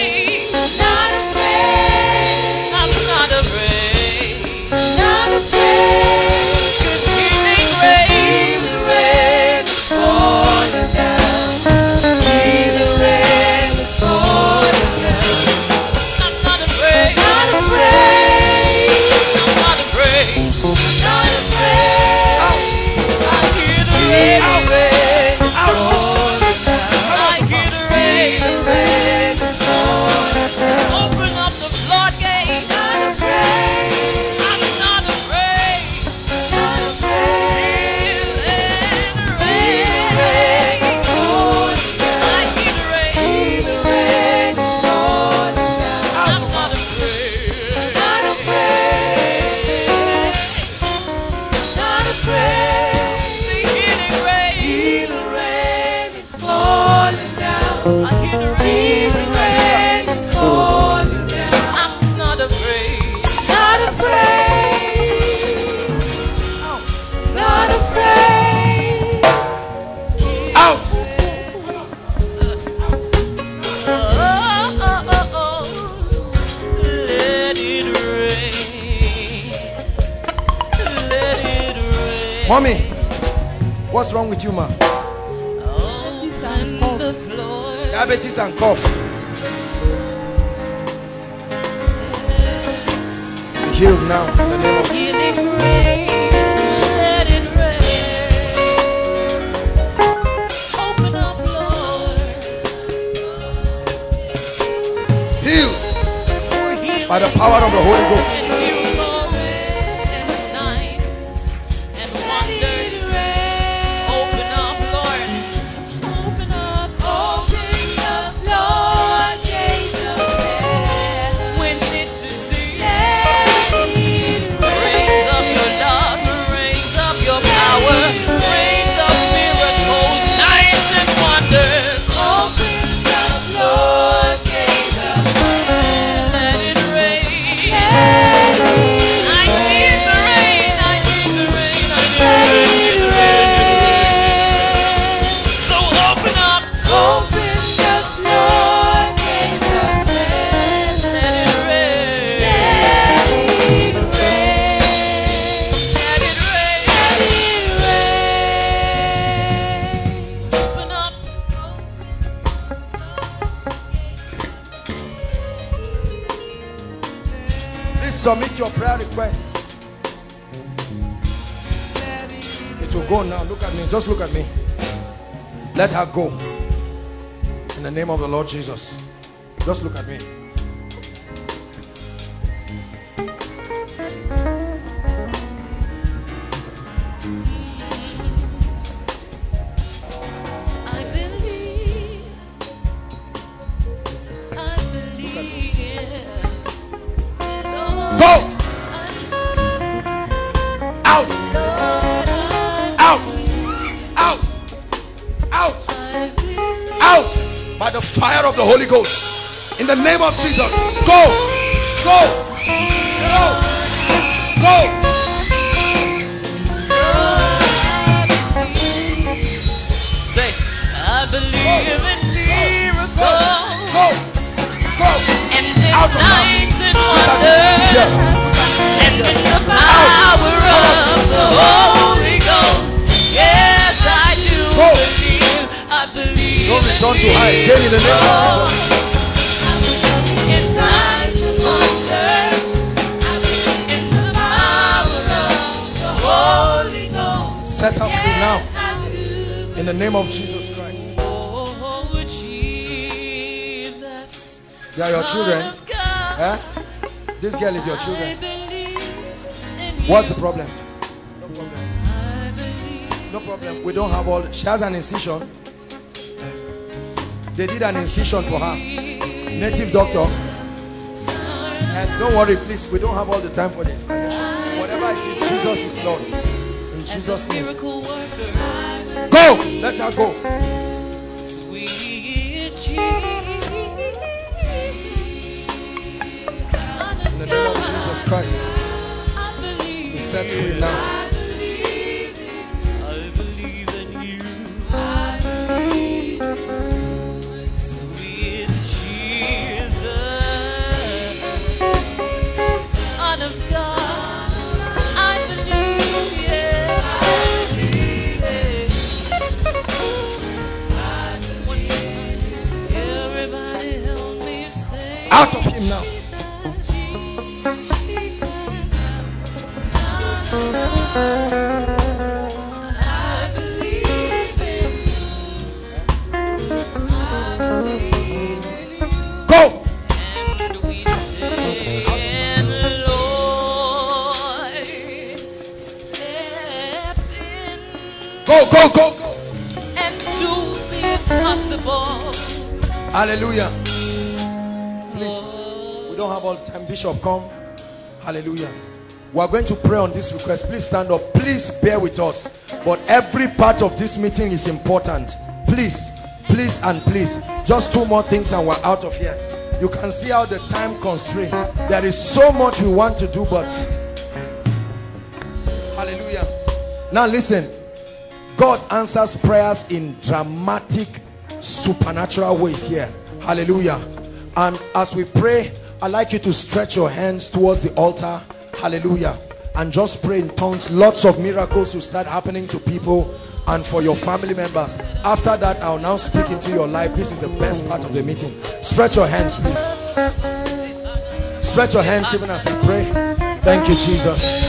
Mommy, what's wrong with you, ma? Diabetes and cough. Diabetes and cough. Be healed now. In the name of healing rain, let it rain. Open up, Lord. Heal by the power of the Holy Ghost. Submit your prayer request. It will go now. Look at me. Just look at me. Let her go. In the name of the Lord Jesus. Just look at me. Holy Ghost, in the name of Jesus, go, go, go, go. Say, I believe in miracles. Go, go, and signs and wonders, and in the power of the Holy Ghost. Yes, I do believe. I believe. Don't return to hide. Give me the name. Set her free now, in the name of Jesus Christ. They are your children. Eh? This girl is your children. What's the problem? No problem. No problem. We don't have all. She has an incision. They did an incision for her. Native doctor. And don't worry, please. We don't have all the time for the explanation. Whatever it is, Jesus is Lord. Jesus' name. Go! Let her go. Sweet Jesus. In the name of Jesus Christ. Be set free now. I believe in you. I believe in you. Sweet Jesus. Son of God. Out of him now. I believe in you. I believe in you. Go. And we stand, Lord. Step in. Go, go, go, go. And do the impossible. Hallelujah. Don't have all the time. Bishop, come. Hallelujah. We are going to pray on this request. Please stand up. Please bear with us. But every part of this meeting is important. Please, please, and please. Just two more things and we're out of here. You can see how the time constraint. There is so much we want to do, but hallelujah. Now listen. God answers prayers in dramatic, supernatural ways here. Hallelujah. And as we pray, I'd like you to stretch your hands towards the altar. Hallelujah. and just pray in tongues. Lots of miracles will start happening to people and for your family members. After that, I'll now speak into your life. This is the best part of the meeting. Stretch your hands, please. Stretch your hands even as we pray. Thank you, Jesus.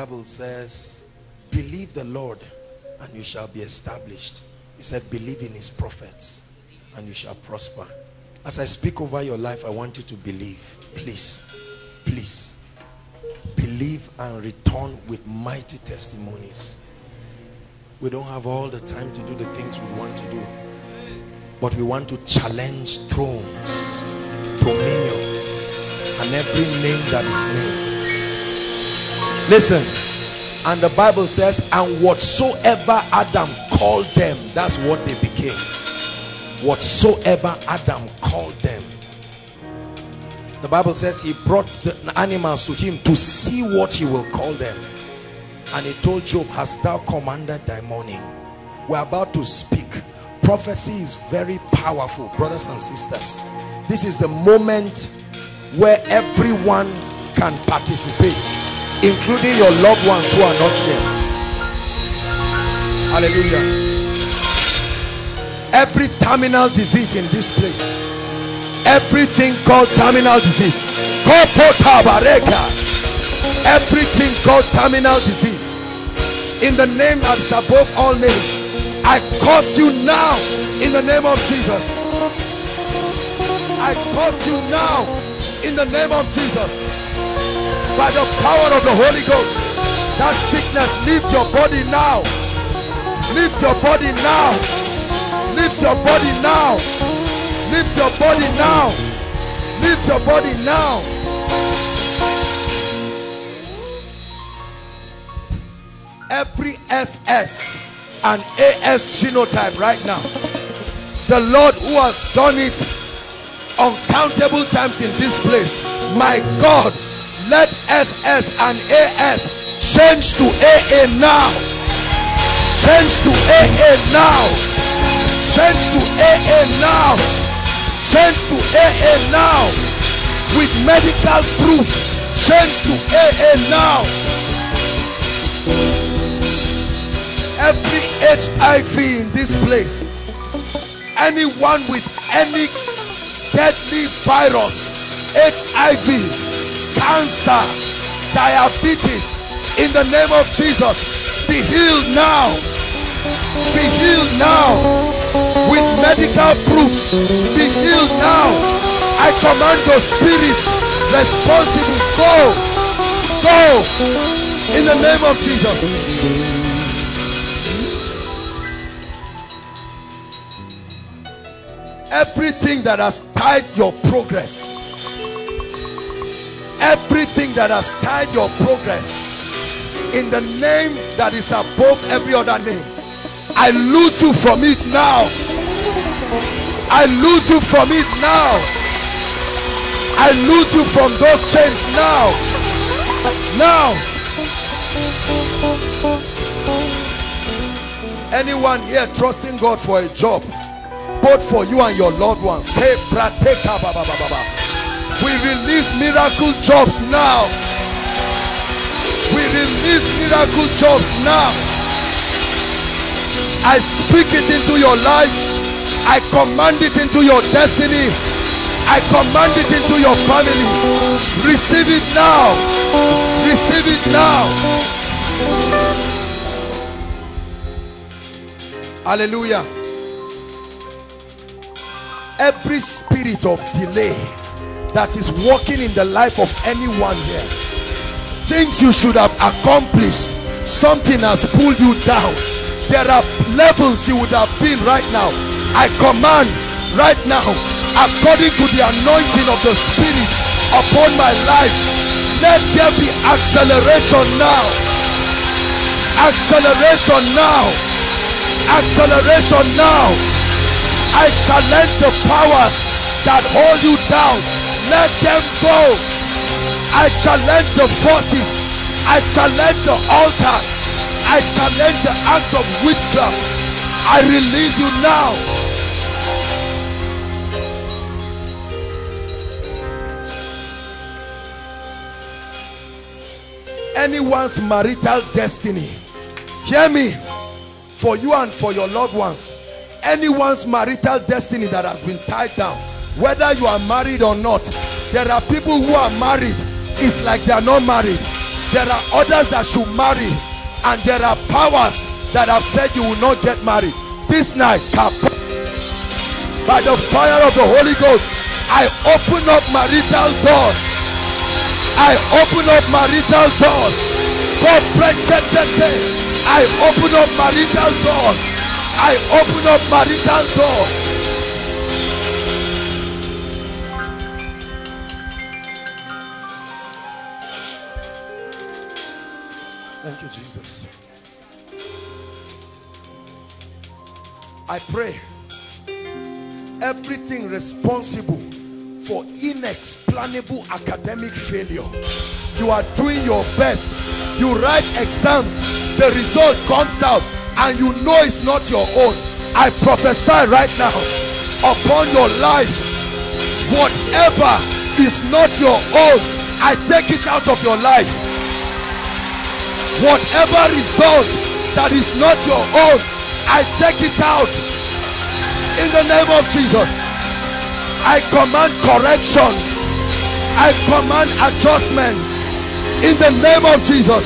Bible says, believe the Lord and you shall be established. He said, believe in his prophets and you shall prosper. As I speak over your life, I want you to believe. Please, please believe and return with mighty testimonies. We don't have all the time to do the things we want to do, but we want to challenge thrones, dominions, and every name that is named. Listen, and the Bible says, and whatsoever Adam called them, that's what they became. Whatsoever Adam called them. The Bible says he brought the animals to him to see what he will call them. And he told Job, hast thou commanded thy morning? We're about to speak. Prophecy is very powerful, brothers and sisters. This is the moment where everyone can participate, including your loved ones who are not here. Hallelujah. Every terminal disease in this place, everything called terminal disease, everything called terminal disease, in the name that is above all names, I curse you now in the name of Jesus. I curse you now in the name of Jesus. By the power of the Holy Ghost, that sickness leaves your body now. Leaves your body now. Leaves your body now. Leaves your body now. Leaves your body now. Every S S and A S genotype right now, the Lord who has done it uncountable times in this place, my God, let S S and A S change to A A now. Change to A A now. Change to A A now. Change to A A now. With medical proof, change to A A now. Every H I V in this place, anyone with any deadly virus, H I V, cancer, diabetes, in the name of Jesus, be healed now. Be healed now. With medical proofs, be healed now. I command your spirits responsible, go, go, in the name of Jesus. Everything that has tied your progress, everything that has tied your progress, in the name that is above every other name, I lose you from it now. I lose you from it now. I lose you from those chains now. Now. Anyone here trusting God for a job, both for you and your loved ones, we release miracle jobs now. We release miracle jobs now. I speak it into your life. I command it into your destiny. I command it into your family. Receive it now. Receive it now. Hallelujah. Every spirit of delay that is working in the life of anyone here, things you should have accomplished, something has pulled you down. There are levels you would have been right now. I command right now, according to the anointing of the Spirit upon my life, let there be acceleration now. Acceleration now. Acceleration now. I challenge the powers that hold you down. Let them go. I challenge the forces. I challenge the altars. I challenge the act of witchcraft. I release you now. Anyone's marital destiny, hear me, for you and for your loved ones, anyone's marital destiny that has been tied down, whether you are married or not. There are people who are married, it's like they are not married. There are others that should marry, and there are powers that have said you will not get married. This night, by the fire of the Holy Ghost, I open up marital doors. I open up marital doors. I open up marital doors. I open up marital doors. Thank you, Jesus. I pray everything responsible for inexplainable academic failure. You are doing your best. You write exams. The result comes out and you know it's not your own. I prophesy right now upon your life. Whatever is not your own, I take it out of your life. Whatever result that is not your own, I take it out in the name of Jesus. I command corrections. I command adjustments in the name of Jesus.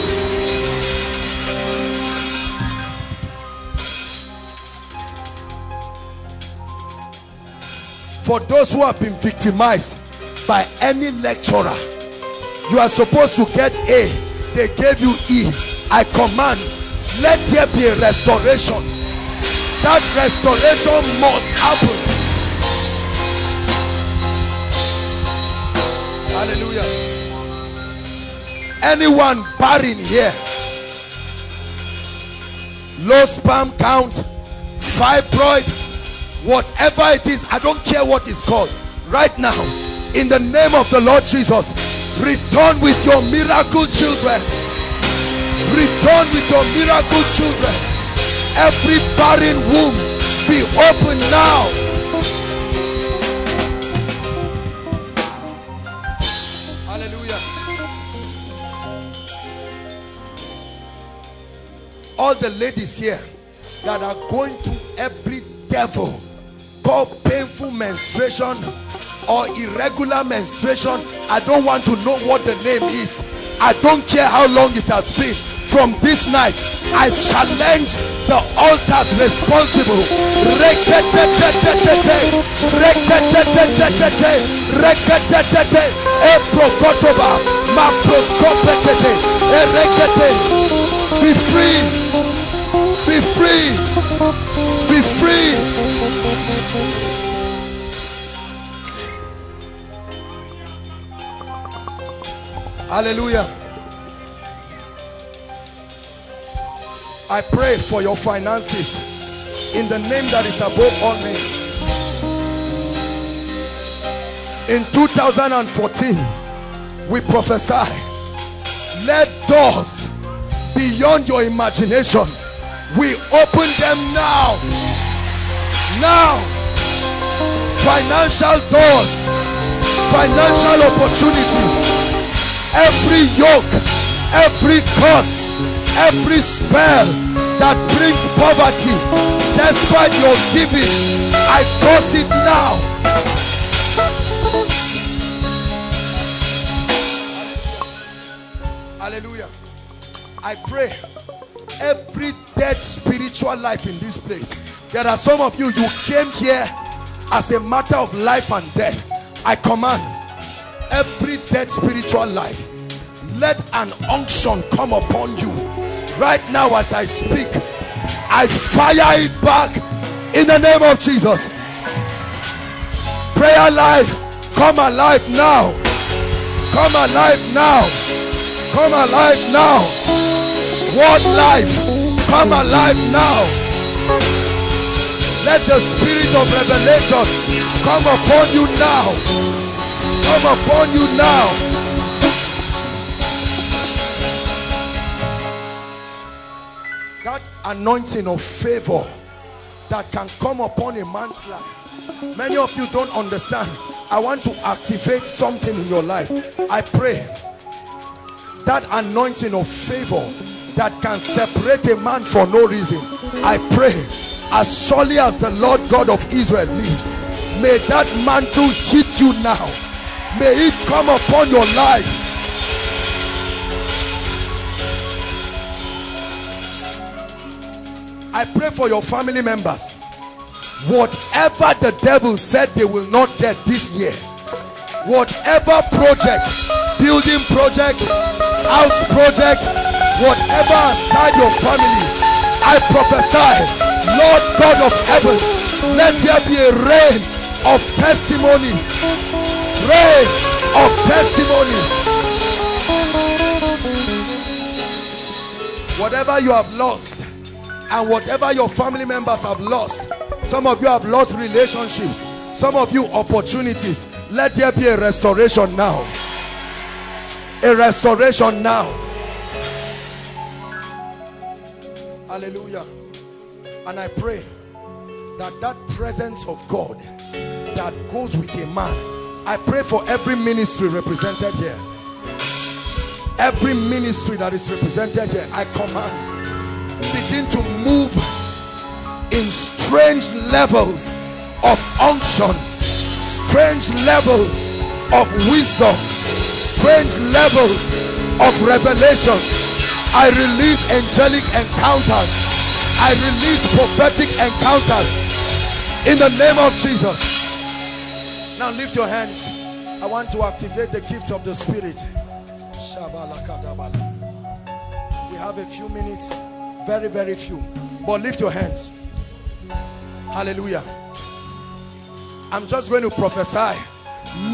For those who have been victimized by any lecturer, you are supposed to get A, they gave you E. I command, let there be a restoration. That restoration must happen. Hallelujah. Anyone barren here, low sperm count, fibroid, whatever it is, I don't care what it's called. Right now, in the name of the Lord Jesus, return with your miracle children. Return with your miracle children. Every barren womb be open now. Hallelujah. All the ladies here that are going to every devil called painful menstruation or irregular menstruation, I don't want to know what the name is. I don't care how long it has been. From this night, I challenge the altars responsible. Be free. Be free. Be free. Hallelujah. I pray for your finances. in the name that is above all names. In two thousand fourteen, we prophesy, let doors beyond your imagination, we open them now. Now, financial doors, financial opportunities. Every yoke, every curse, every spell that brings poverty, despite your giving, I curse it now. Hallelujah. I pray every dead spiritual life in this place. There are some of you, you came here as a matter of life and death. I command every dead spiritual life, let an unction come upon you right now. As I speak, I fire it back in the name of Jesus. Prayer life, come alive now. Come alive now. Come alive now. Word life, come alive now. Let the spirit of revelation come upon you now. Come upon you now. That anointing of favor that can come upon a man's life, many of you don't understand. I want to activate something in your life. I pray that anointing of favor that can separate a man for no reason, I pray, as surely as the Lord God of Israel lives, may that mantle hit you now. May it come upon your life. I pray for your family members. Whatever the devil said they will not get this year, whatever project, building project, house project, whatever has tied your family, I prophesy, Lord God of heaven, let there be a rain of testimony. Rain of testimony. Whatever you have lost, and whatever your family members have lost, some of you have lost relationships, some of you opportunities, let there be a restoration now. A restoration now. Hallelujah. And I pray that that presence of God that goes with a man, I pray for every ministry represented here. Every ministry that is represented here, I command, begin to move in strange levels of unction, strange levels of wisdom, strange levels of revelation. I release angelic encounters. I release prophetic encounters in the name of Jesus. Now lift your hands. I want to activate the gift of the Spirit. We have a few minutes, very, very few. But lift your hands. Hallelujah. I'm just going to prophesy.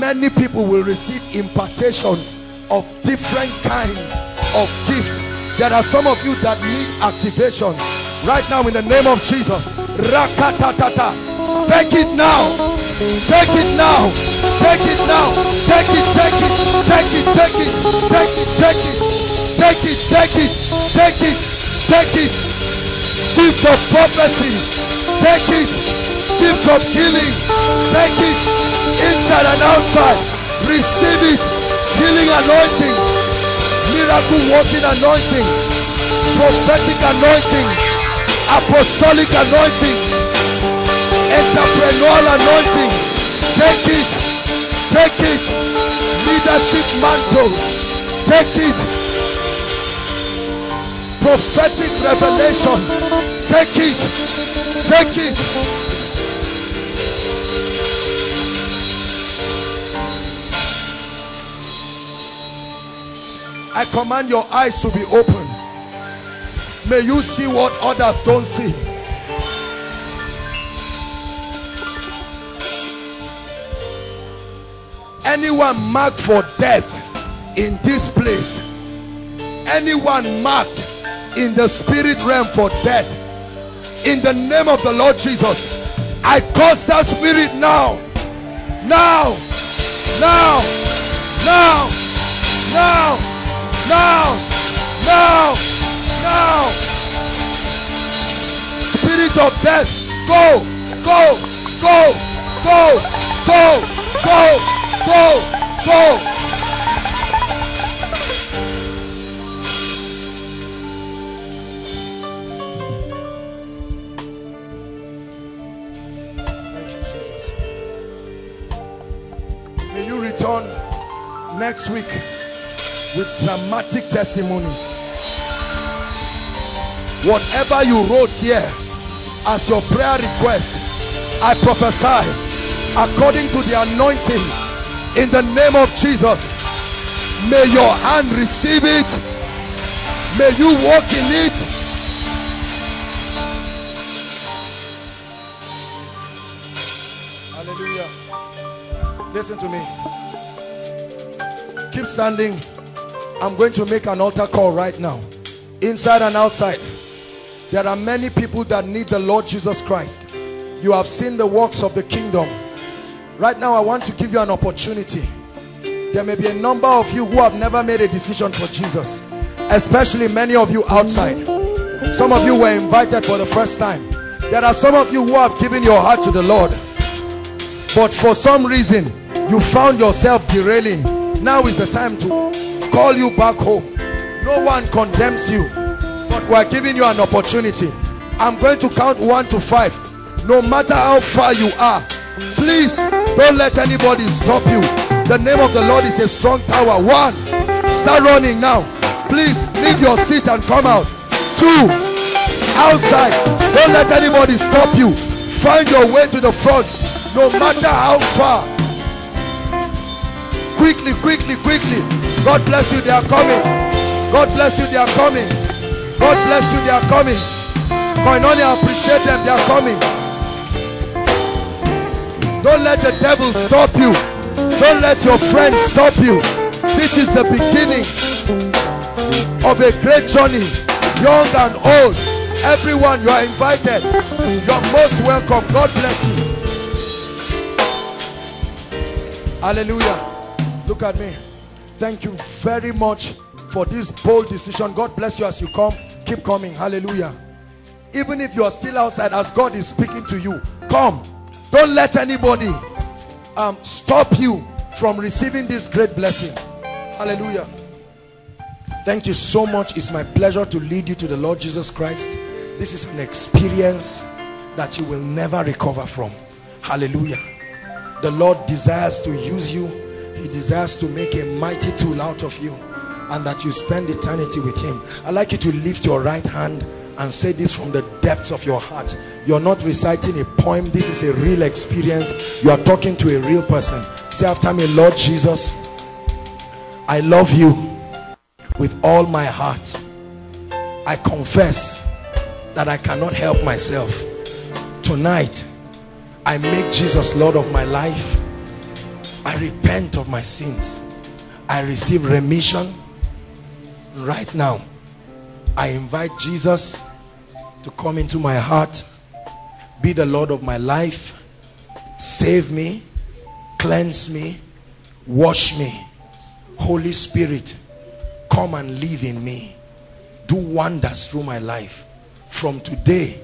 Many people will receive impartations of different kinds of gifts. There are some of you that need activation right now in the name of Jesus. Rakatatata. Take it now, take it now, take it now, take it, take it, take it, take it, take it, take it, take it, take it, take it, take it, gift of prophecy, take it, gift of healing, take it, inside and outside, receive it, healing anointing, miracle working anointing, prophetic anointing, apostolic anointing, entrepreneurial anointing, take it, take it, leadership mantle, take it, prophetic revelation, take it, take it. I command your eyes to be open. May you see what others don't see. Anyone marked for death in this place, anyone marked in the spirit realm for death, in the name of the Lord Jesus. I cause that spirit now, now, now, now, now, now, now, now. Spirit of death, go, go, go, go, go, go, go, go. Next week with dramatic testimonies. Whatever you wrote here as your prayer request, I prophesy according to the anointing in the name of Jesus. May your hand receive it. May you walk in it. Hallelujah. Listen to me. Keep standing. I'm going to make an altar call right now, inside and outside. There are many people that need the Lord Jesus Christ. You have seen the works of the kingdom. Right now I want to give you an opportunity. There may be a number of you who have never made a decision for Jesus, especially many of you outside. Some of you were invited for the first time. There are some of you who have given your heart to the Lord, but for some reason you found yourself derailing. Now is the time to call you back home. No one condemns you, but we are giving you an opportunity. I'm going to count one to five. No matter how far you are, please don't let anybody stop you. The name of the Lord is a strong tower. One, start running now. Please leave your seat and come out. Two, outside, don't let anybody stop you. Find your way to the front, no matter how far. Quickly, quickly, quickly. God bless you, they are coming. God bless you, they are coming. God bless you, they are coming. Koinonia, appreciate them, they are coming. Don't let the devil stop you. Don't let your friends stop you. This is the beginning of a great journey. Young and old, everyone, you are invited. You are most welcome. God bless you. Hallelujah. Look at me. Thank you very much for this bold decision. God bless you as you come. Keep coming. Hallelujah. Even if you are still outside, as God is speaking to you, come. Don't let anybody um, stop you from receiving this great blessing. Hallelujah. Thank you so much. It's my pleasure to lead you to the Lord Jesus Christ. This is an experience that you will never recover from. Hallelujah. The Lord desires to use you. He desires to make a mighty tool out of you, and that you spend eternity with him. I'd like you to lift your right hand and say this from the depths of your heart. You're not reciting a poem. This is a real experience. You are talking to a real person. Say after me, Lord Jesus, I love you with all my heart. I confess that I cannot help myself. Tonight, I make Jesus Lord of my life. I repent of my sins. I receive remission. Right now, I invite Jesus to come into my heart, be the Lord of my life, save me, cleanse me, wash me. Holy Spirit, come and live in me. Do wonders through my life. From today,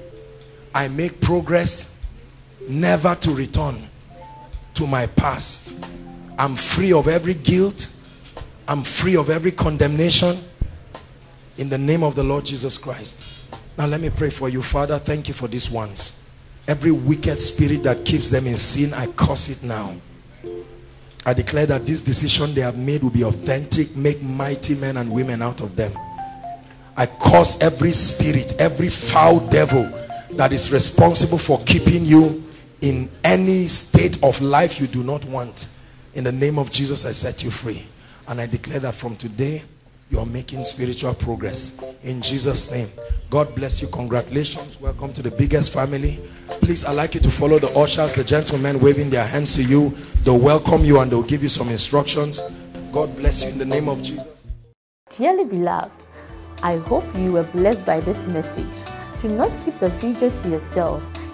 I make progress, never to return to my past. I'm free of every guilt. I'm free of every condemnation, in the name of the Lord Jesus Christ. Now let me pray for you. Father, thank you for these ones. Every wicked spirit that keeps them in sin, I curse it now. I declare that this decision they have made will be authentic. Make mighty men and women out of them. I curse every spirit, every foul devil that is responsible for keeping you in any state of life you do not want. In the name of Jesus, I set you free, and I declare that from today you are making spiritual progress, in Jesus' name. God bless you. Congratulations. Welcome to the biggest family. Please, I'd like you to follow the ushers, the gentlemen waving their hands to you. They'll welcome you and they'll give you some instructions. God bless you in the name of Jesus. Dearly beloved, I hope you were blessed by this message. Do not keep the video to yourself.